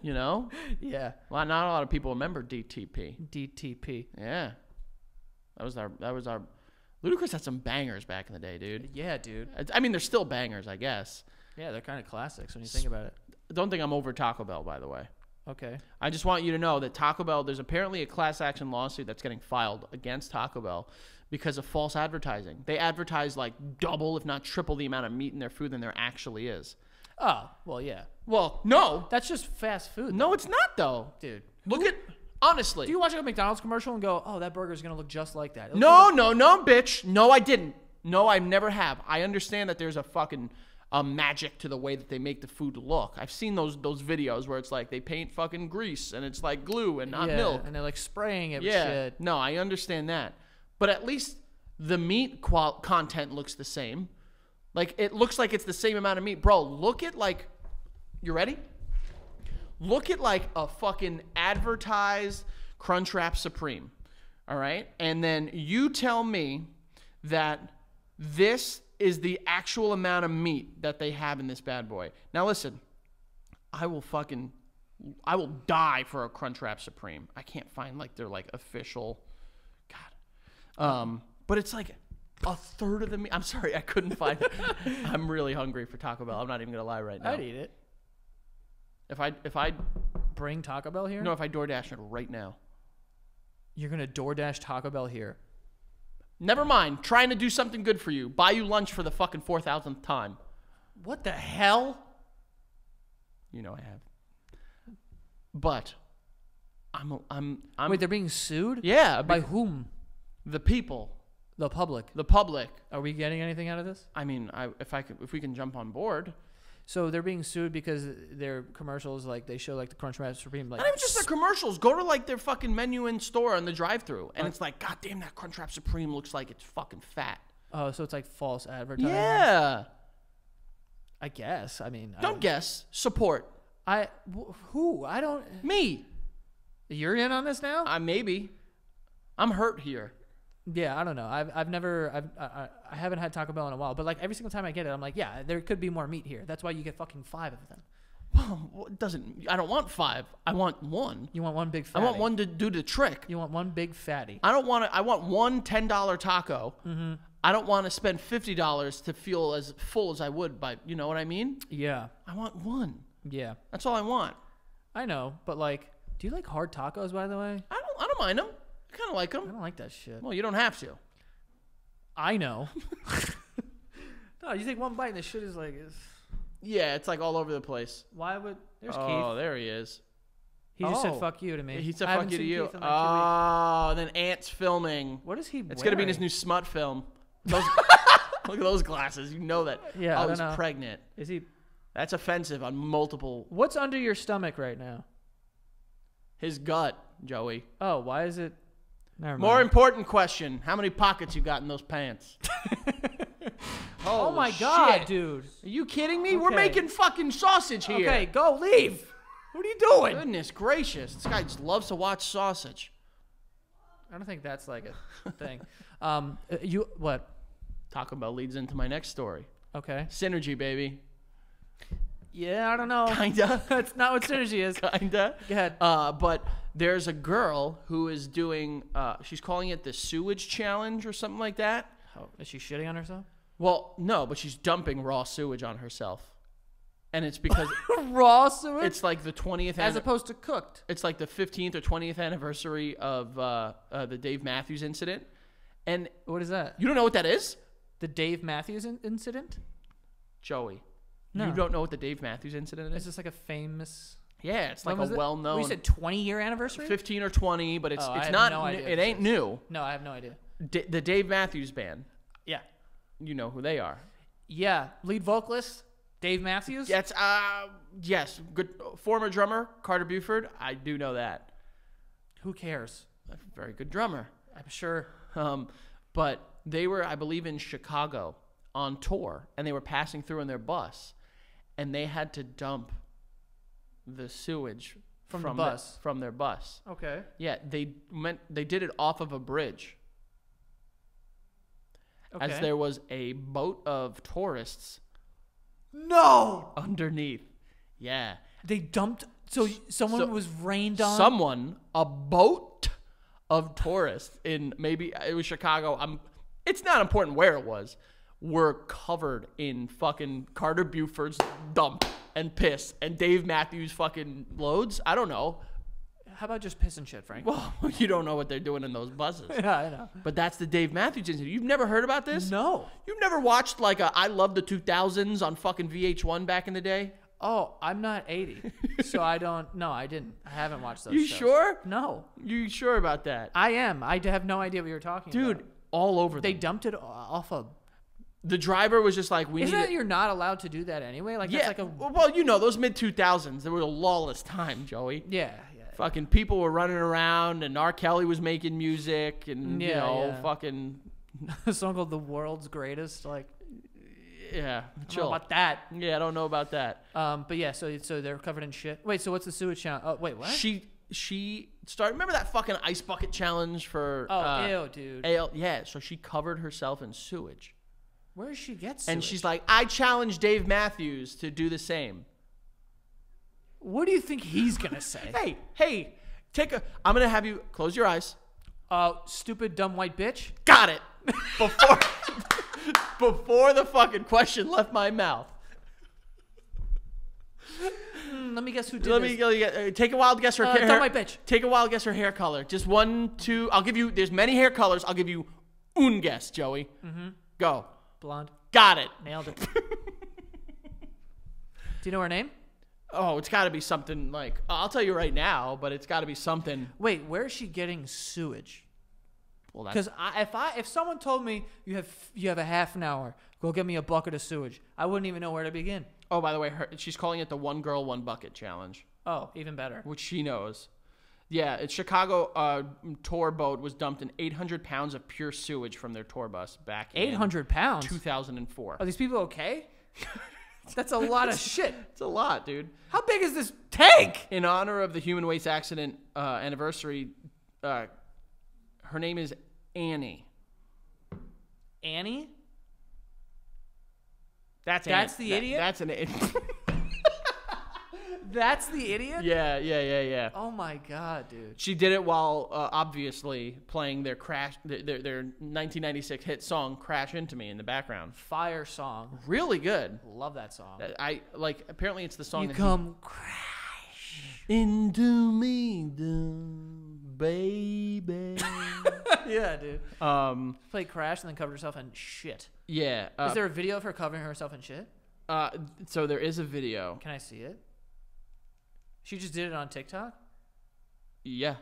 you know. Yeah. Well, not a lot of people remember D T P. D T P. Yeah, that was our that was our. Ludacris had some bangers back in the day, dude. Yeah, dude. I mean, they're still bangers, I guess. Yeah, they're kind of classics when you think about it. Don't think I'm over Taco Bell, by the way. Okay. I just want you to know that Taco Bell, there's apparently a class action lawsuit that's getting filed against Taco Bell because of false advertising. They advertise like double, if not triple, the amount of meat in their food than there actually is. Oh, well, yeah. Well, no. That's just fast food, though. No, it's not, though. Dude. Look Who, at, honestly. Do you watch a McDonald's commercial and go, oh, that burger's going to look just like that? It'll no, no, no, bitch. No, I didn't. No, I never have. I understand that there's a fucking... a magic to the way that they make the food look. I've seen those those videos where it's like they paint fucking grease and it's like glue and not yeah, milk. And they're like spraying it yeah. with shit. No, I understand that. But at least the meat qual content looks the same. Like it looks like it's the same amount of meat. Bro, look at like, you ready? Look at like a fucking advertised Crunchwrap Supreme. All right? And then you tell me that this is the actual amount of meat that they have in this bad boy. Now listen, I will fucking, I will die for a Crunchwrap Supreme. I can't find like their like official, God. Um, but it's like a third of the meat. I'm sorry, I couldn't find it. I'm really hungry for Taco Bell. I'm not even gonna lie right now. I'd eat it. If I, if I bring Taco Bell here? No, if I DoorDash it right now. You're gonna DoorDash Taco Bell here? Never mind. Trying to do something good for you. Buy you lunch for the fucking four thousandth time. What the hell? You know I have. But I'm I'm I'm Wait, they're being sued? Yeah, by whom? The people. The public. The public. Are we getting anything out of this? I mean, I if I could if we can jump on board. So they're being sued because their commercials, like they show like the Crunchwrap Supreme, like. Not even just the commercials. Go to like their fucking menu in store and the drive-thru, and uh, it's like, God damn, that Crunchwrap Supreme looks like it's fucking fat. Oh, uh, so it's like false advertising. Yeah. I guess. I mean, don't I, guess. Support. I who I don't me. You're in on this now? I uh, maybe. I'm hurt here. Yeah, I don't know. I've I've never I've I, I haven't had Taco Bell in a while, but like every single time I get it, I'm like, yeah, there could be more meat here. That's why you get fucking five of them. Well, it doesn't. I don't want five. I want one. You want one big fatty. I want one to do the trick. You want one big fatty. I don't want to. I want one ten dollar taco. Mm-hmm. I don't want to spend fifty dollars to feel as full as I would by. You know what I mean? Yeah. I want one. Yeah. That's all I want. I know, but like, do you like hard tacos? By the way, I don't. I don't mind them. I kind of like them. I don't like that shit. Well, you don't have to. I know. No, you take one bite and the shit is like... It's... Yeah, it's like all over the place. Why would... There's oh, Keith. Oh, there he is. He oh. just said fuck you to me. He said I fuck you to you. Like oh, then Ant's filming. What is he wearing? It's going to be in his new smut film. Those... Look at those glasses. You know that. Yeah, oh, he's know. pregnant. Is he... That's offensive on multiple... What's under your stomach right now? His gut, Joey. Oh, why is it... More important question. How many pockets you got in those pants? Oh, my God, shit. Dude. Are you kidding me? Okay. We're making fucking sausage here. Okay, go leave. What are you doing? Goodness gracious. This guy just loves to watch sausage. I don't think that's like a thing. um, you What? Taco Bell leads into my next story. Okay. Synergy, baby. Yeah, I don't know. Kinda. That's not what synergy is. Kinda. Go ahead. Uh, but... There's a girl who is doing, uh, she's calling it the sewage challenge or something like that. Oh, is she shitting on herself? Well, no, but she's dumping raw sewage on herself. And it's because... Raw sewage? It's like the twentieth... As opposed to cooked. It's like the fifteenth or twentieth anniversary of uh, uh, the Dave Matthews incident. And... What is that? You don't know what that is? The Dave Matthews in incident? Joey. No. You don't know what the Dave Matthews incident is? It's just like a famous... Yeah, it's when like a the, well-known. We said twenty-year anniversary? fifteen or twenty, but it's oh, it's not. No idea. It ain't new. No, I have no idea. D- the Dave Matthews Band. Yeah. You know who they are. Yeah, lead vocalist Dave Matthews. That's uh yes, good former drummer Carter Buford. I do know that. Who cares? A very good drummer, I'm sure. Um, but they were, I believe, in Chicago on tour, and they were passing through in their bus, and they had to dump the sewage from, from the bus the, from their bus. Okay. Yeah, they meant they did it off of a bridge. Okay. As there was a boat of tourists. No! Underneath. Yeah. They dumped... So someone so, was rained on? Someone, a boat of tourists in maybe... It was Chicago. I'm, it's not important where it was. Were covered in fucking Carter Buford's dump and piss and Dave Matthews fucking loads. I don't know. How about just piss and shit, Frank? Well, you don't know what they're doing in those buses. Yeah, I know. But that's the Dave Matthews incident. You've never heard about this? No. You've never watched like a I Love the two thousands on fucking V H one back in the day? Oh, I'm not eighty. So I don't. No, I didn't. I haven't watched those You shows. Sure? No. You sure about that? I am. I have no idea what you're talking Dude, about. Dude, all over They them. Dumped it off of. The driver was just like, we Isn't need that it. You're not allowed to do that anyway? Like, yeah. That's like a. Well, you know, those mid two thousands, there was a lawless time, Joey. Yeah. Fucking people were running around, and R. Kelly was making music, and yeah, you know, yeah. fucking a song called "The World's Greatest." Like, yeah, I don't know about that. Yeah, I don't know about that. Um, but yeah, so so they're covered in shit. Wait, so what's the sewage challenge? Oh, wait, what? She she started. Remember that fucking ice bucket challenge for? Oh, uh, ew, dude. A L, yeah, so she covered herself in sewage. Where does she get sewage? And she's like, I challenge Dave Matthews to do the same. What do you think he's going to say? Hey, hey, take a... I'm going to have you... Close your eyes. Uh, stupid, dumb, white bitch. Got it. Before before the fucking question left my mouth. Mm, let me guess who did let this. Let me... Uh, take a wild guess her... Uh, hair, dumb, white bitch. Take a wild guess her hair color. Just one, two... I'll give you... There's many hair colors. I'll give you un guess, Joey. Mm-hmm. Go. Blonde. Got it. Nailed it. Do you know her name? Oh, it's got to be something like, I'll tell you right now, but it's got to be something. Wait, where is she getting sewage? Well, because if I if someone told me you have you have a half an hour, go get me a bucket of sewage, I wouldn't even know where to begin. Oh, by the way, her, she's calling it the one girl, one bucket challenge. Oh, even better. Which she knows. Yeah, it's Chicago uh, tour boat was dumped in eight hundred pounds of pure sewage from their tour bus back in eight hundred pounds? two thousand four. Are these people okay? That's a lot of shit. It's a lot, dude. How big is this tank? In honor of the human waste accident uh, anniversary, uh, her name is Annie. Annie? That's Annie. That's the that, idiot? That's an idiot. That's the idiot? Yeah, yeah, yeah, yeah. Oh, my God, dude. She did it while, uh, obviously, playing their crash, their, their, their nineteen ninety-six hit song, Crash Into Me, in the background. Fire song. Really good. Love that song. I, like, apparently it's the song you that come he... crash into me, baby. Yeah, dude. Um, she played Crash and then covered herself in shit. Yeah. Uh, Is there a video of her covering herself in shit? Uh, so there is a video. Can I see it? She just did it on TikTok? Yeah.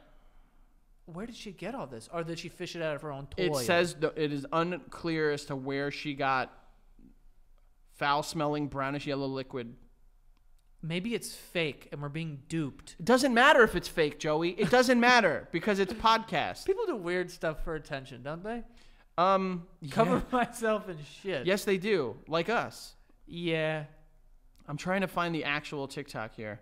Where did she get all this? Or did she fish it out of her own toy? It says th it is unclear as to where she got foul-smelling brownish yellow liquid. Maybe it's fake and we're being duped. It doesn't matter if it's fake, Joey. It doesn't matter because it's podcast. People do weird stuff for attention, don't they? Um, Cover yeah. myself in shit. Yes, they do. Like us. Yeah. I'm trying to find the actual TikTok here.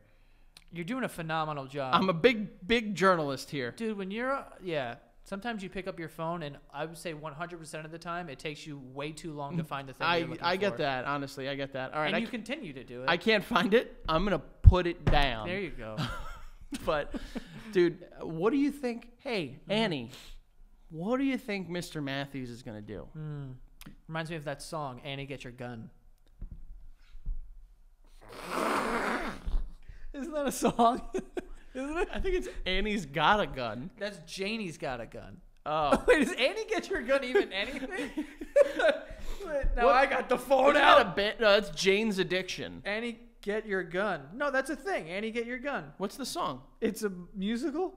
You're doing a phenomenal job. I'm a big, big journalist here. Dude, when you're, yeah, sometimes you pick up your phone, and I would say one hundred percent of the time, it takes you way too long to find the thing I, you're looking I for. get that, honestly. I get that. All right, and I you continue to do it. I can't find it. I'm going to put it down. There you go. But, dude, what do you think? Hey, mm. Annie, what do you think Mister Matthews is going to do? Mm. Reminds me of that song, Annie, Get Your Gun. Isn't that a song? Isn't it? I think it's Annie's Got a Gun. That's Janie's Got a Gun. Oh. Wait, does Annie Get Your Gun even anything? Now what? I got the phone out. A bit. No, that's Jane's Addiction. Annie, Get Your Gun. No, that's a thing. Annie, Get Your Gun. What's the song? It's a musical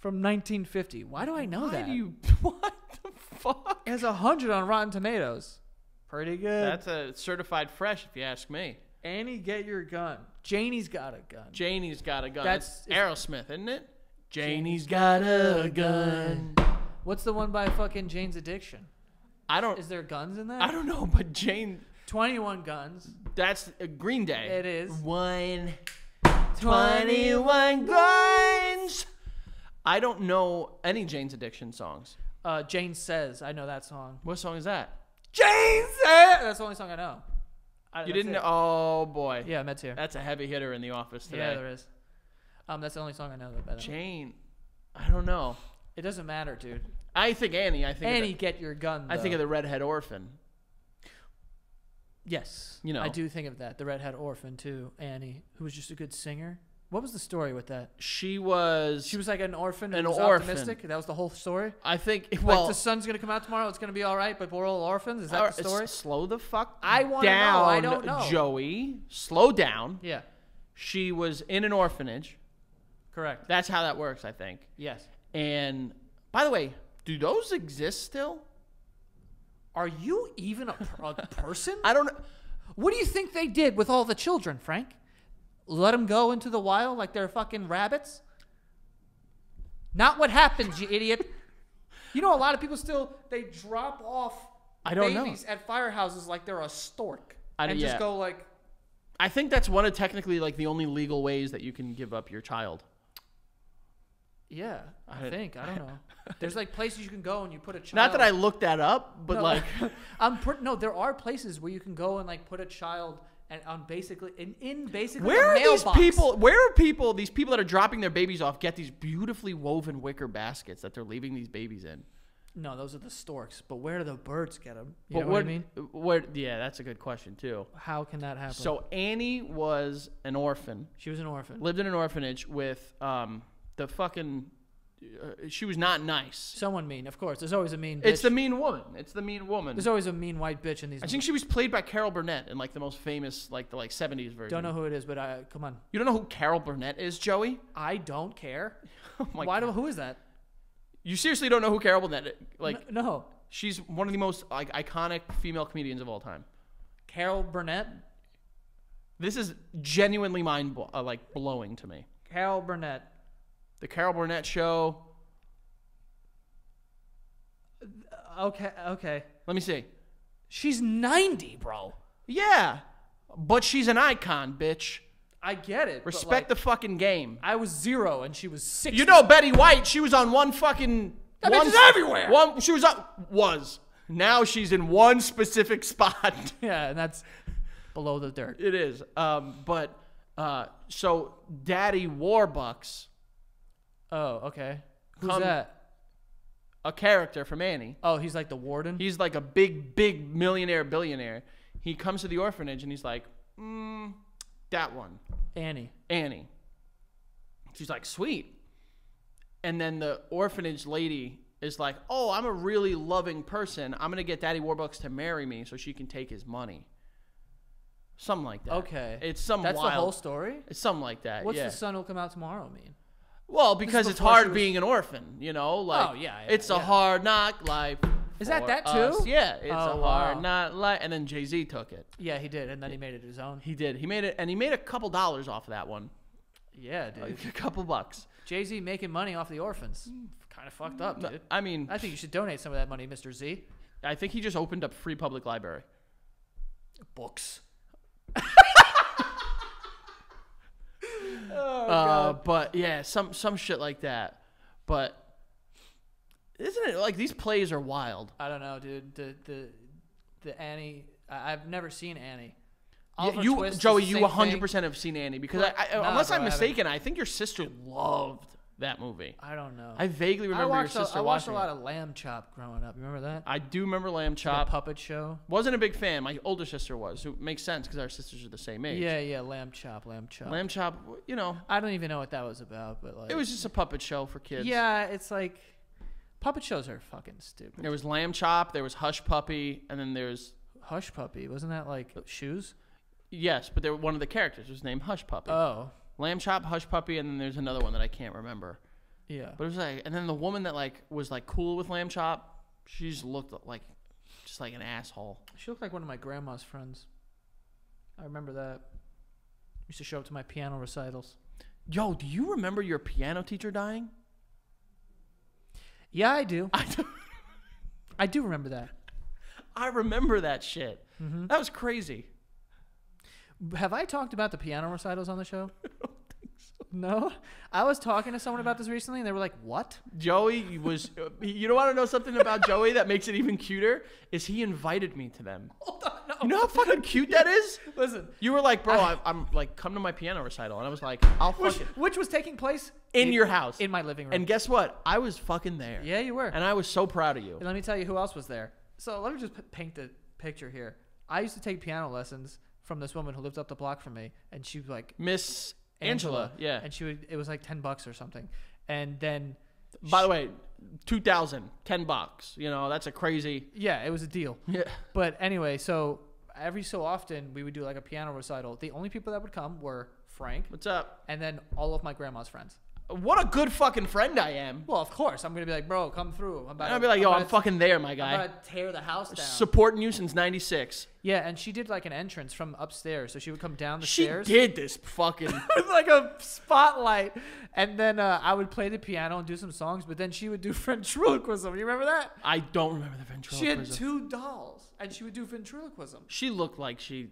from nineteen fifty. Why do I know Why that? Why do you... What the fuck? It has one hundred on Rotten Tomatoes. Pretty good. That's a certified fresh, if you ask me. Annie, Get Your Gun. Janie's Got a Gun. Janie's Got a Gun. That's Aerosmith, isn't it? Janie's Got a Gun. What's the one by fucking Jane's Addiction? I don't... Is there guns in that? I don't know, but Jane... twenty-one Guns. That's uh, Green Day. It is. One. twenty-one Guns. I don't know any Jane's Addiction songs. Uh, Jane Says. I know that song. What song is that? Jane Says. That's the only song I know. I, you didn't know? Oh, boy. Yeah, Mets here. That's a heavy hitter in the office today. Yeah, there is. Um, that's the only song I know that better. Jane. I don't know. It doesn't matter, dude. I think Annie. I think Annie, the, Get Your Gun. Though. I think of the redhead orphan. Yes, you know I do think of that. The redhead orphan too. Annie, who was just a good singer. What was the story with that? She was. She was like an orphan. An orphan. Optimistic. That was the whole story. I think. Well, like the sun's gonna come out tomorrow. It's gonna be all right. But we're all orphans. Is that right, the story? Slow the fuck. I want to know. I don't know. Joey, slow down. Yeah. She was in an orphanage. Correct. That's how that works. I think. Yes. And by the way, do those exist still? Are you even a, a person? I don't know. What do you think they did with all the children, Frank? Let them go into the wild like they're fucking rabbits? Not what happens, you idiot. You know, a lot of people still, they drop off I don't babies know. at firehouses like they're a stork. I don't, and just yeah. go like... I think that's one of technically like the only legal ways that you can give up your child. Yeah, I, I think. I don't know. There's like places you can go and you put a child. Not that I looked that up, but no, like. I'm pretty, no, there are places where you can go and like put a child and on basically in, in basically where a mailbox. Where are these people? Where are people? These people that are dropping their babies off get these beautifully woven wicker baskets that they're leaving these babies in. No, those are the storks. But where do the birds get them? You but know what, what I mean? Where, yeah, that's a good question too. How can that happen? So Annie was an orphan. She was an orphan. Lived in an orphanage with. Um, The fucking, uh, she was not nice. Someone mean, of course. There's always a mean bitch. It's the mean woman. It's the mean woman. There's always a mean white bitch in these. I movies. think she was played by Carol Burnett in like the most famous, like the like seventies version. Don't know who it is, but I, come on. You don't know who Carol Burnett is, Joey? I don't care. Oh my Why God. do, who is that? You seriously don't know who Carol Burnett is? Like, no, no. She's one of the most like iconic female comedians of all time. Carol Burnett? This is genuinely mind blo uh, like blowing to me. Carol Burnett. The Carol Burnett Show. Okay, okay. Let me see. She's ninety, bro. Yeah, but she's an icon, bitch. I get it. Respect like, the fucking game. I was zero and she was sixty. You know Betty White? She was on one fucking. That one, bitch is everywhere. One. She was on. Was. Now she's in one specific spot. Yeah, and that's below the dirt. It is. Um, but uh, so Daddy Warbucks. Oh, okay. Who's Come, that? A character from Annie. Oh, he's like the warden? He's like a big, big millionaire, billionaire. He comes to the orphanage and he's like, mm, that one. Annie. Annie. She's like, sweet. And then the orphanage lady is like, oh, I'm a really loving person. I'm going to get Daddy Warbucks to marry me so she can take his money. Something like that. Okay. It's some That's wild, the whole story? It's something like that, What's yeah. the sun will come out tomorrow mean? Well, because it's hard was... being an orphan, you know? Like, oh, yeah, yeah It's yeah. a hard knock life. Is that that too? Us. Yeah, it's oh, a hard wow. knock life. And then Jay Z took it. Yeah, he did. And then he made it his own. He did. He made it, and he made a couple dollars off of that one. Yeah, dude. Like a couple bucks. Jay Z making money off the orphans. Mm, kind of fucked up, dude. I mean, I think you should donate some of that money, Mister Z. I think he just opened up free public library. Books. Oh, uh, but yeah, some some shit like that. But isn't it like these plays are wild? I don't know, dude. The the the Annie. I've never seen Annie. Yeah, you, Joey, you one hundred percent have seen Annie because I, I, no, unless bro, I'm mistaken, I, I think your sister loved that movie. I don't know. I vaguely remember I your sister a, I watched watching a lot of Lamb Chop growing up. You remember that? I do remember Lamb Chop. The puppet show. Wasn't a big fan. My older sister was. It makes sense because our sisters are the same age. Yeah, yeah. Lamb Chop, Lamb Chop. Lamb Chop, you know. I don't even know what that was about, but like. It was just a puppet show for kids. Yeah, it's like. Puppet shows are fucking stupid. There was Lamb Chop, there was Hush Puppy, and then there's. Hush Puppy? Wasn't that like shoes? Yes, but there, one of the characters was named Hush Puppy. Oh. Lamb Chop, Hush Puppy, and then there's another one that I can't remember. Yeah. But it was like, and then the woman that like was like cool with Lamb Chop, she just looked like just like an asshole. She looked like one of my grandma's friends. I remember that. Used to show up to my piano recitals. Yo, do you remember your piano teacher dying? Yeah, I do. I do, I do remember that. I remember that shit. Mm-hmm. That was crazy. Have I talked about the piano recitals on the show? I don't think so. No? I was talking to someone about this recently, and they were like, what? Joey was... You don't want to know something about Joey that makes it even cuter? Is he invited me to them. Hold on. No. You know how fucking cute that is? Listen. You were like, bro, I, I'm like, come to my piano recital. And I was like, I'll fuck which, it. Which was taking place... In, in your house. In my living room. And guess what? I was fucking there. Yeah, you were. And I was so proud of you. And let me tell you who else was there. So let me just paint the picture here. I used to take piano lessons... From this woman who lived up the block from me, and she was like Miss Angela, Angela yeah, and she would it was like ten bucks or something, and then by she, the way, two thousand ten bucks, you know that's a crazy yeah, it was a deal yeah. But anyway, so every so often we would do like a piano recital. The only people that would come were Frank, what's up, and then all of my grandma's friends. What a good fucking friend I am. Well, of course. I'm going to be like, bro, come through. I'm about and I'll be like, yo, I'm, I'm fucking there, my guy. I'm about to tear the house down. Supporting you since ninety-six. Yeah, and she did like an entrance from upstairs. So she would come down the she stairs. She did this fucking... like a spotlight. And then uh, I would play the piano and do some songs, but then she would do ventriloquism. You remember that? I don't remember the ventriloquism. She had two dolls, and she would do ventriloquism. She looked like she...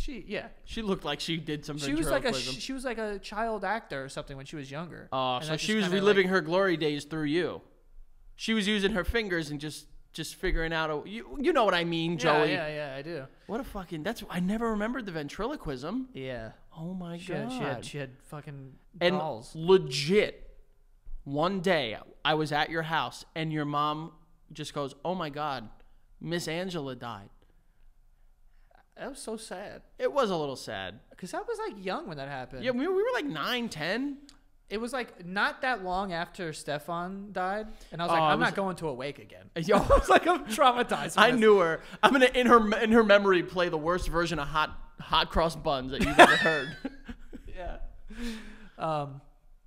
She yeah. She looked like she did some she ventriloquism. Was like a, she was like a child actor or something when she was younger. Oh, uh, so she was reliving like, her glory days through you. She was using her fingers and just just figuring out a, you you know what I mean, Joey. Yeah, yeah, yeah, I do. What a fucking that's I never remembered the ventriloquism. Yeah. Oh my she god. Had, she had she had fucking dolls. And legit. One day I was at your house and your mom just goes, "Oh my god, Miss Angela died." That was so sad. It was a little sad. Because I was like young when that happened. Yeah, we were, we were like nine, ten. It was like not that long after Stefan died. And I was oh, like, I'm was, not going to Awake again. Yo, I was like, I'm traumatized. I this. knew her. I'm going to, in her in her memory, play the worst version of hot hot cross buns that you've ever heard. Yeah. Um,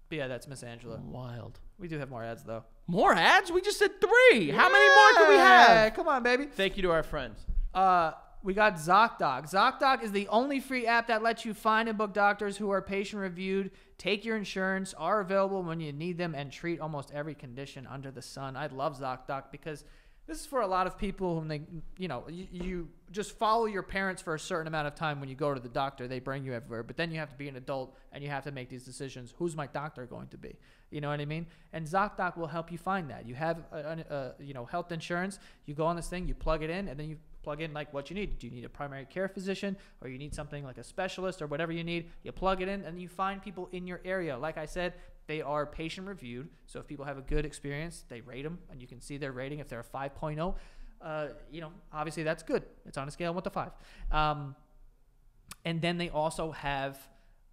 but yeah, that's Miss Angela. Wild. We do have more ads, though. More ads? We just said three. Yeah. How many more do we have? Come on, baby. Thank you to our friends. Uh... We got ZocDoc. ZocDoc is the only free app that lets you find and book doctors who are patient-reviewed, take your insurance, are available when you need them, and treat almost every condition under the sun. I love ZocDoc because this is for a lot of people whom they, you know, you, you just follow your parents for a certain amount of time when you go to the doctor. They bring you everywhere, but then you have to be an adult and you have to make these decisions. Who's my doctor going to be? You know what I mean? And ZocDoc will help you find that. You have, a, a, you know, health insurance. You go on this thing, you plug it in, and then you plug in like what you need. Do you need a primary care physician, or you need something like a specialist, or whatever you need? You plug it in and you find people in your area. Like I said, they are patient reviewed. So if people have a good experience, they rate them, and you can see their rating. If they're a five point oh, uh, you know, obviously that's good. It's on a scale of one to five. Um, and then they also have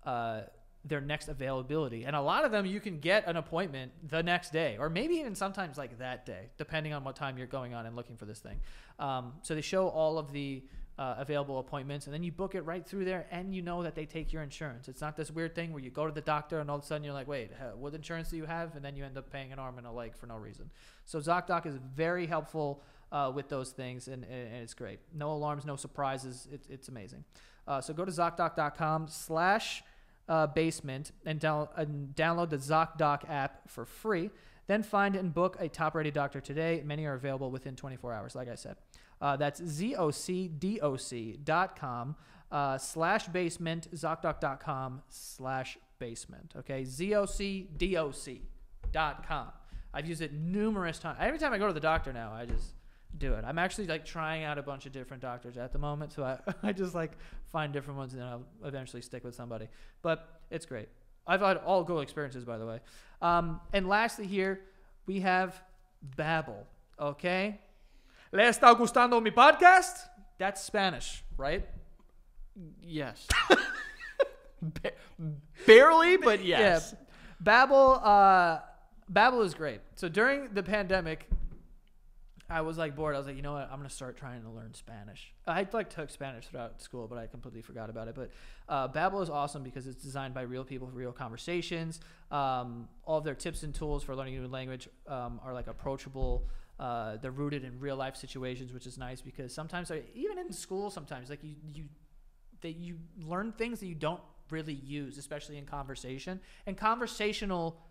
uh, their next availability. And a lot of them, you can get an appointment the next day, or maybe even sometimes like that day, depending on what time you're going on and looking for this thing. Um, so they show all of the uh, available appointments, and then you book it right through there, and you know that they take your insurance. It's not this weird thing where you go to the doctor and all of a sudden you're like, wait, what insurance do you have? And then you end up paying an arm and a leg for no reason. So ZocDoc is very helpful uh, with those things, and, and it's great. No alarms, no surprises. It, it's amazing. Uh, so go to ZocDoc.com slash... Uh, basement and, down, and download the ZocDoc app for free. Then find and book a top-rated doctor today. Many are available within twenty-four hours, like I said. Uh, that's Z O C D O C dot com uh, slash basement, ZocDoc.com slash basement. Okay, Z O C D O C dot com. I've used it numerous times. Every time I go to the doctor now, I just... do it. I'm actually like trying out a bunch of different doctors at the moment, so I, I just like find different ones, and then I'll eventually stick with somebody. But it's great. I've had all good experiences, by the way. Um, and lastly here, we have Babbel, okay? ¿Le está gustando mi podcast? That's Spanish, right? Yes. ba barely, but yes. Yeah. Babbel, uh, Babbel is great. So during the pandemic... I was like bored. I was like, you know what? I'm gonna start trying to learn Spanish. I like took Spanish throughout school, but I completely forgot about it. But uh, Babbel is awesome because it's designed by real people for real conversations. Um, all of their tips and tools for learning a new language um, are like approachable. Uh, they're rooted in real life situations, which is nice because sometimes, like, even in school, sometimes like you you that you learn things that you don't really use, especially in conversation. And conversational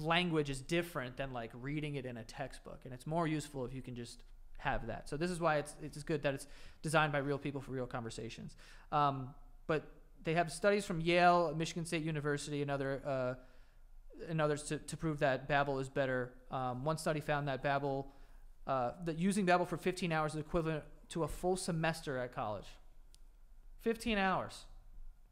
language is different than like reading it in a textbook, and it's more useful if you can just have that. So this is why it's it's good that it's designed by real people for real conversations. Um, but they have studies from Yale, Michigan State University, and other uh, and others to, to prove that Babbel is better. Um, one study found that Babbel uh, that using Babbel for fifteen hours is equivalent to a full semester at college. fifteen hours,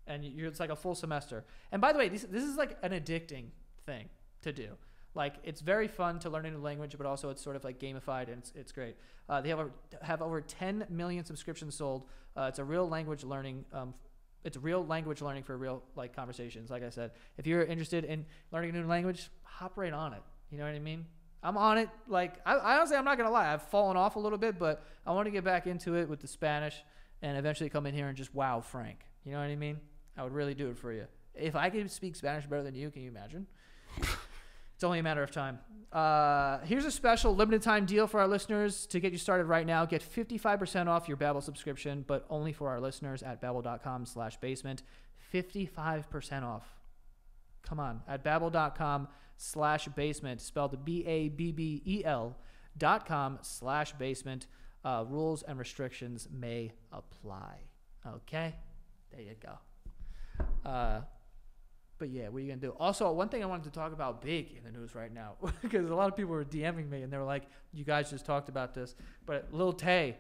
and you're, it's like a full semester. And by the way, this this is like an addicting thing to do. Like, it's very fun to learn a new language, but also it's sort of like gamified, and it's, it's great. Uh, they have over, have over ten million subscriptions sold. Uh, it's a real language learning. Um, it's real language learning for real like conversations. Like I said, if you're interested in learning a new language, hop right on it. You know what I mean? I'm on it. Like I, I honestly, I'm not gonna lie. I've fallen off a little bit, but I want to get back into it with the Spanish, and eventually come in here and just wow Frank. You know what I mean? I would really do it for you. If I could speak Spanish better than you, can you imagine? It's only a matter of time. Uh, here's a special limited time deal for our listeners to get you started right now. Get fifty-five percent off your Babbel subscription, but only for our listeners at babbel.com slash basement. fifty-five percent off. Come on. At babbel.com slash basement. Spelled B A B B E L dot com slash basement. Uh, rules and restrictions may apply. Okay? There you go. Uh... But yeah, what are you going to do? Also, one thing I wanted to talk about big in the news right now, because a lot of people were DMing me, and they were like, you guys just talked about this. But Lil Tay.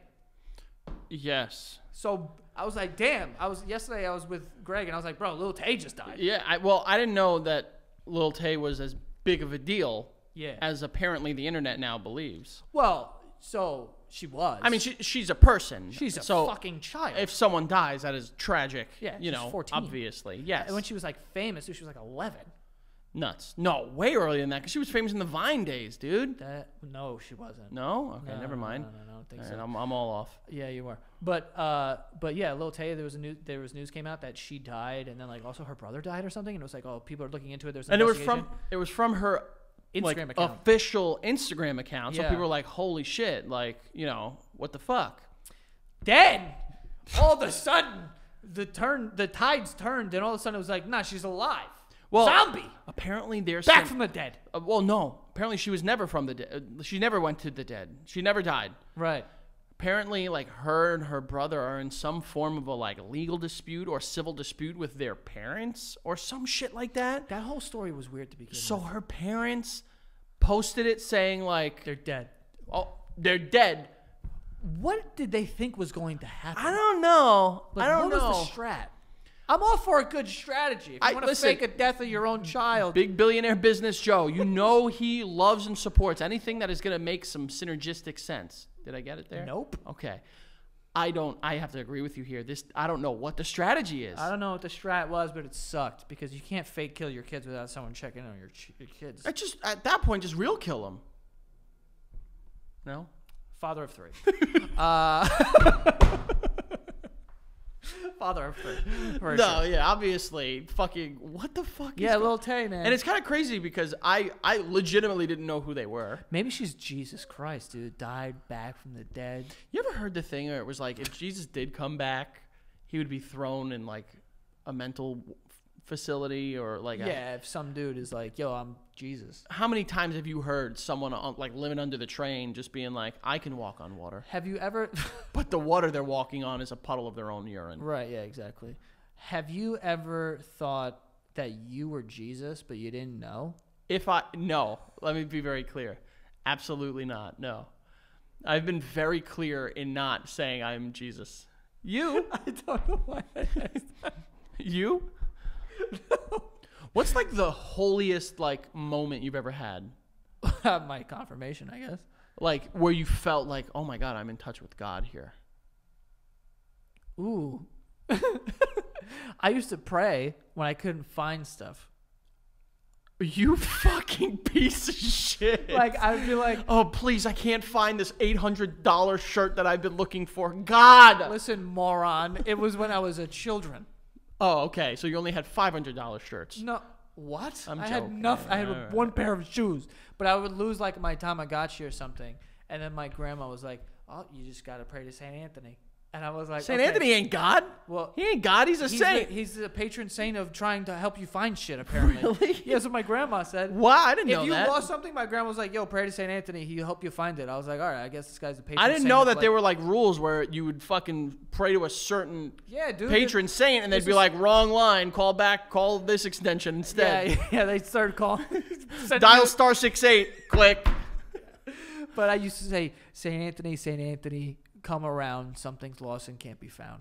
Yes. So I was like, damn. I was Yesterday I was with Greg, and I was like, bro, Lil Tay just died. Yeah, I, well, I didn't know that Lil Tay was as big of a deal yeah. as apparently the internet now believes. Well, so she was. I mean, she, she's a person. She's a so fucking child. If someone dies, that is tragic. Yeah, you know, fourteen. Obviously. Yes. And when she was like famous, she was like eleven. Nuts. No, way earlier than that, because she was famous in the Vine days, dude. That, no, she wasn't. No? Okay, no, never mind. No, no, no, no, I don't think all so. Right, I'm, I'm all off. Yeah, you were. But uh, but yeah, Lil Tay, there was a new, there was news came out that she died, and then like also her brother died or something, and it was like, oh, people are looking into it. There's an and it was from it was from her. Instagram like account. Official Instagram account. So yeah. People were like, holy shit, like, you know, what the fuck? Then all of a sudden the turn the tides turned, and all of a sudden it was like, nah, she's alive. Well, zombie. Apparently there's back some, from the dead. Uh, well, no. Apparently she was never from the dead. Uh, she never went to the dead. She never died. Right. Apparently, like, her and her brother are in some form of a, like, legal dispute or civil dispute with their parents or some shit like that. That whole story was weird to begin with. So her parents posted it saying, like... They're dead. Oh, they're dead. What did they think was going to happen? I don't know. Like, I don't know. What was the strat? I'm all for a good strategy. If you I, want to listen, fake a death of your own child. Big Billionaire Business Joe. You know he loves and supports anything that is going to make some synergistic sense. Did I get it there? Nope. Okay. I don't, I have to agree with you here. This, I don't know what the strategy is. I don't know what the strat was, but it sucked because you can't fake kill your kids without someone checking on your, ch your kids. I just, at that point, just real kill them. No? Father of three. uh, Father of three. For no, sure. Yeah, obviously. Fucking, what the fuck yeah, is Yeah, Lil Tay, man. And it's kind of crazy because I, I legitimately didn't know who they were. Maybe she's Jesus Christ, dude. Died back from the dead. You ever heard the thing where it was like, if Jesus did come back, he would be thrown in like a mental facility or like a... Yeah, if some dude is like, yo, I'm Jesus. How many times have you heard someone on, like living under the train just being like, I can walk on water? Have you ever... But the water they're walking on is a puddle of their own urine. Right, yeah, exactly. Have you ever thought that you were Jesus, but you didn't know? If I... No. Let me be very clear. Absolutely not. No. I've been very clear in not saying I'm Jesus. You? I don't know why I asked that. You? No. What's like the holiest like moment you've ever had? My confirmation, I guess. Like where you felt like, oh my God, I'm in touch with God here. Ooh. I used to pray when I couldn't find stuff. You fucking piece of shit. Like, I'd be like, oh, please, I can't find this eight hundred dollar shirt that I've been looking for. God. Listen, moron. It was when I was a children. Oh, okay. So you only had five hundred dollar shirts. No. What? I'm I joking. had nothing. I had right. one pair of shoes, but I would lose like my Tamagotchi or something. And then my grandma was like, oh, you just got to pray to Saint Anthony. And I was like, Saint Okay. Anthony ain't God. Well, he ain't God. He's a he's saint. A, he's a patron saint of trying to help you find shit, apparently. Really? Yeah, that's what my grandma said. Wow, I didn't if know that. If you lost something, my grandma was like, yo, pray to Saint Anthony. He'll help you find it. I was like, all right, I guess this guy's a patron saint. I didn't saint know that like, there were like rules where you would fucking pray to a certain yeah, dude, patron it, saint and they'd be like, wrong line, call back, call this extension instead. Yeah, yeah they'd start calling. Dial star six eight, click. But I used to say, Saint Anthony, Saint Anthony. Come around, something's lost and can't be found.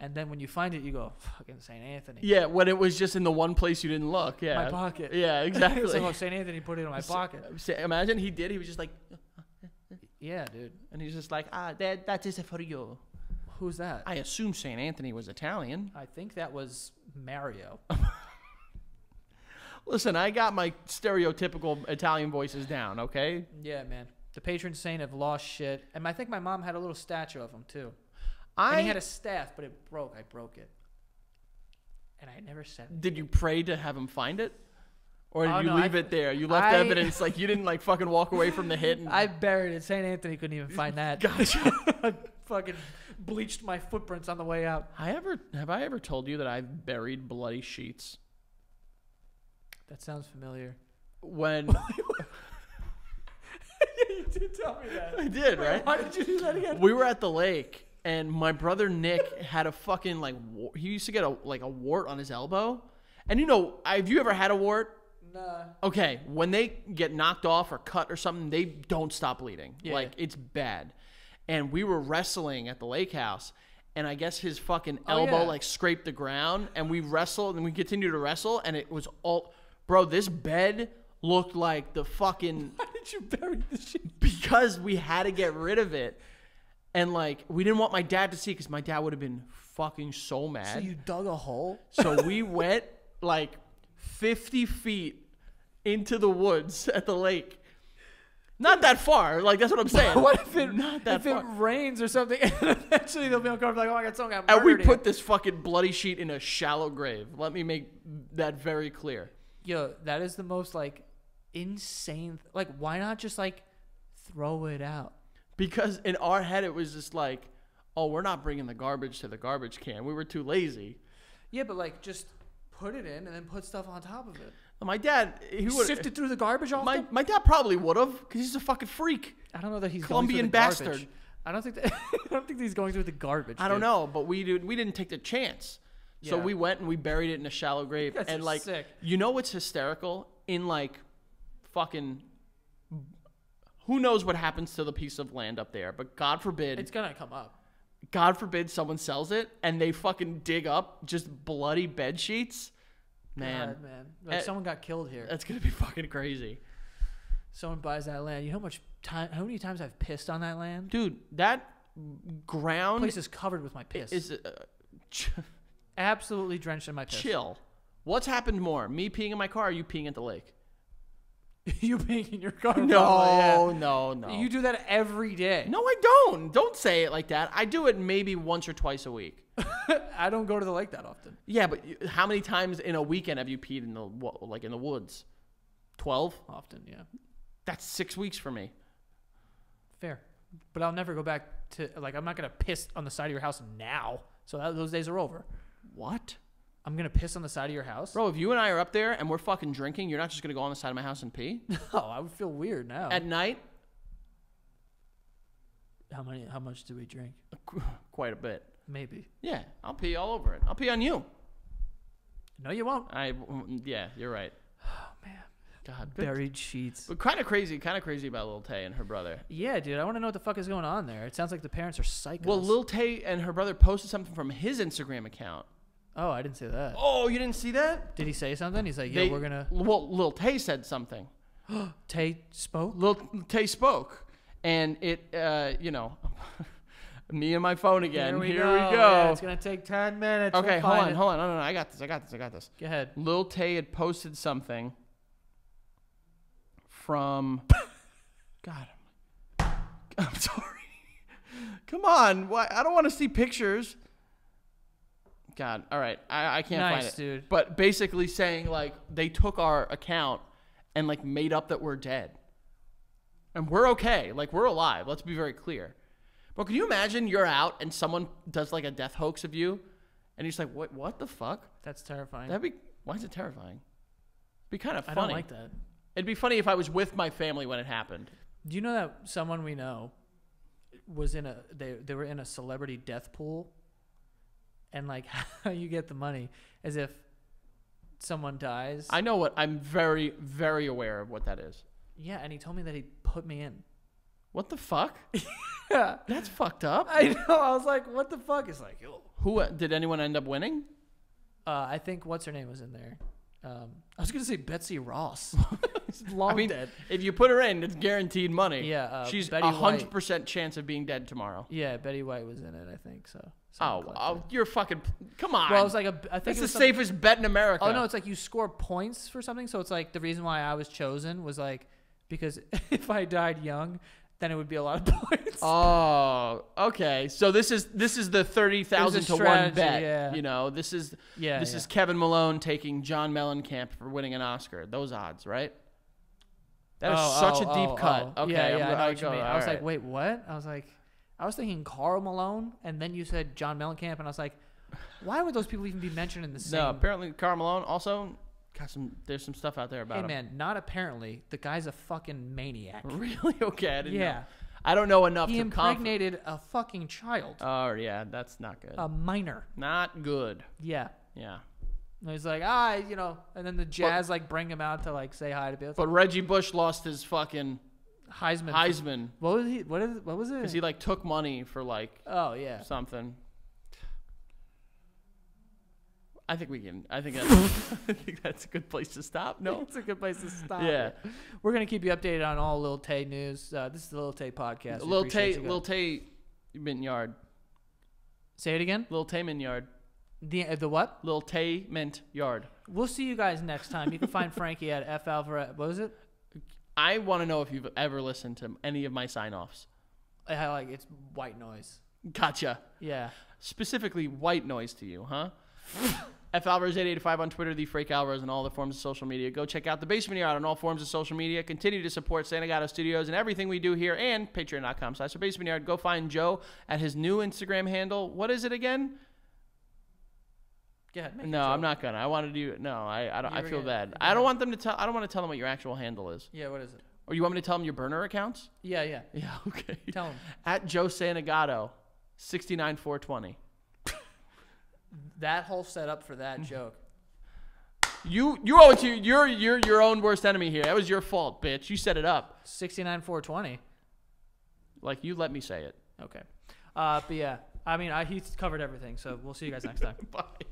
And then when you find it, you go, fucking Saint Anthony. Yeah, when it was just in the one place you didn't look. Yeah, my pocket. Yeah, exactly. So, oh, Saint Anthony put it in my pocket. Imagine he did. He was just like, yeah, dude. And he's just like, ah, that that is for you. Who's that? I assume Saint Anthony was Italian. I think that was Mario. Listen, I got my stereotypical Italian voices down. Okay. Yeah, man. The patron saint of lost shit. And I think my mom had a little statue of him, too. I and he had a staff, but it broke. I broke it. And I never said it. Did you pray to have him find it? Or did oh, you no, leave I, it there? You left I, evidence. Like, you didn't, like, fucking walk away from the hit. And I buried it. Saint Anthony couldn't even find that. Gotcha. I fucking bleached my footprints on the way out. I ever, have I ever told you that I've buried bloody sheets? That sounds familiar. When... You did tell me that. I did, right? Why did you do that again? We were at the lake, and my brother Nick had a fucking like war he used to get a like a wart on his elbow, and you know, have you ever had a wart? Nah. Okay, when they get knocked off or cut or something, they don't stop bleeding. Yeah. Like it's bad. And we were wrestling at the lake house, and I guess his fucking elbow oh, yeah. like scraped the ground, and we wrestled and we continued to wrestle, and it was all bro. This bed looked like the fucking. Why did you bury this shit? Because we had to get rid of it, and like we didn't want my dad to see, because my dad would have been fucking so mad. So you dug a hole. So we went like fifty feet into the woods at the lake. Not that far. Like that's what I'm saying. What if it not that if far. it rains or something? And eventually they'll be uncomfortable. Like oh my god, someone got murdered. And we put this fucking bloody sheet in a shallow grave. Let me make that very clear. Yo, that is the most like. Insane. Like, why not just like throw it out? Because in our head, it was just like, oh, we're not bringing the garbage to the garbage can. We were too lazy. Yeah, but like, just put it in and then put stuff on top of it. My dad, he sifted through the garbage. All my my dad probably would have, because he's a fucking freak. I don't know that he's Colombian bastard. I don't think that, I don't think he's going through the garbage. I don't know, but we did. We didn't take the chance, so we went and we buried it in a shallow grave. And like, you know what's hysterical? In like. Fucking, who knows what happens to the piece of land up there? But God forbid, it's gonna come up. God forbid someone sells it and they fucking dig up just bloody bed sheets. Man, God, man, like it, someone got killed here. That's gonna be fucking crazy. Someone buys that land. You know how much time? How many times I've pissed on that land, dude? That ground place is covered with my piss. Is uh, absolutely drenched in my piss. Chill. What's happened more? Me peeing in my car? Or you peeing at the lake? You being in your car? No, yeah. no, no. You do that every day. No, I don't. Don't say it like that. I do it maybe once or twice a week. I don't go to the lake that often. Yeah, but how many times in a weekend have you peed in the like in the woods? Twelve. Often, yeah. That's six weeks for me. Fair, but I'll never go back to like I'm not gonna piss on the side of your house now. So that, those days are over. What? I'm going to piss on the side of your house? Bro, if you and I are up there and we're fucking drinking, you're not just going to go on the side of my house and pee? No, I would feel weird now. At night? How many? How much do we drink? Quite a bit. Maybe. Yeah, I'll pee all over it. I'll pee on you. No, you won't. I, yeah, you're right. Oh, man. God, buried sheets. But kind of crazy, kind of crazy about Lil Tay and her brother. Yeah, dude. I want to know what the fuck is going on there. It sounds like the parents are psychos. Well, Lil Tay and her brother posted something from his Instagram account. Oh, I didn't see that. Oh, you didn't see that? Did he say something? He's like, yo, they, we're going to... Well, Lil Tay said something. Tay spoke? Lil Tay spoke. And it, uh, you know, me and my phone again. Here we Here go. We go. Yeah, it's going to take ten minutes. Okay, hold on, it. hold on. No, no, no. I got this. I got this. I got this. Go ahead. Lil Tay had posted something from God. I'm, I'm sorry. Come on. Why? I don't want to see pictures. God. All right. I, I can't nice, find it. Dude. But basically saying like they took our account and like made up that we're dead. And we're okay. Like we're alive. Let's be very clear. But can you imagine you're out and someone does like a death hoax of you? And you're just like, what, what the fuck? That's terrifying. That'd be, why is it terrifying? It'd be kind of funny. I don't like that. It'd be funny if I was with my family when it happened. Do you know that someone we know was in a, they, they were in a celebrity death pool? And like how you get the money as if someone dies. I know what, I'm very, very aware of what that is. Yeah, and he told me that he put me in. What the fuck? Yeah. That's fucked up. I know. I was like, what the fuck? It's like, yo. Who, did anyone end up winning? Uh, I think what's her name was in there. Um, I was going to say Betsy Ross. Long I mean, dead. If you put her in, it's guaranteed money. Yeah. Uh, She's a hundred percent chance of being dead tomorrow. Yeah. Betty White was in it. I think so. Something oh, oh you're fucking, come on. Well, it was like a, I think it's the something. safest bet in America. Oh no. It's like you score points for something. So it's like the reason why I was chosen was like, because if I died young, then it would be a lot of points. Oh, okay. So this is this is the thirty thousand to one bet. Yeah. You know, this is yeah, this yeah. is Kevin Malone taking John Mellencamp for winning an Oscar. Those odds, right? That is oh, such oh, a deep oh, cut. Oh. Okay, yeah, yeah, I, I, go, I was right. like, wait, what? I was like, I was thinking Carl Malone, and then you said John Mellencamp, and I was like, why would those people even be mentioned in the same? No, apparently Carl Malone also. Got some, there's some stuff out there about hey, him. Hey, man, not apparently. The guy's a fucking maniac. Really? Okay, I didn't yeah. know. I don't know enough he to... He impregnated conf a fucking child. Oh, yeah, that's not good. A minor. Not good. Yeah. Yeah. And he's like, ah, you know, and then the Jazz, but, like, bring him out to, like, say hi to people. But Reggie Bush lost his fucking... Heisman. Heisman. What was he? What, is, what was it? Because he, like, took money for, like... Oh, yeah. Something. I think we can. I think that's, I think that's a good place to stop. No, it's a good place to stop. Yeah, we're gonna keep you updated on all Lil Tay news. Uh, this is the Lil Tay podcast. Lil Tay, Lil Tay, Mint Yard. Say it again. Lil Tay Mint Yard. The uh, the what? Lil Tay Mint Yard. We'll see you guys next time. You can find Frankie at F Alvarez. What was it? I want to know if you've ever listened to any of my sign offs. I like it's white noise. Gotcha. Yeah. Specifically white noise to you, huh? F Alvarez eight eighty-five on Twitter, the Frank Alvarez on all the forms of social media. Go check out The Basement Yard on all forms of social media. Continue to support Santa Gato Studios and everything we do here, and patreon.com slash The Basement Yard. Go find Joe at his new Instagram handle. What is it again? Go ahead. Make no, I'm not gonna. I wanted to. No, I I, don't, I feel bad. I don't want them to tell. I don't want to tell them what your actual handle is. Yeah, what is it? Or you want me to tell them your burner accounts? Yeah, yeah, yeah. Okay. Tell them at Joe Santagato sixty-nine four twenty. That whole setup for that joke. You you owe it to you're you're your own worst enemy here. That was your fault, bitch. You set it up. sixty-nine four twenty. Like you let me say it. Okay. Uh, but yeah, I mean, I, he's covered everything. So we'll see you guys next time. Bye.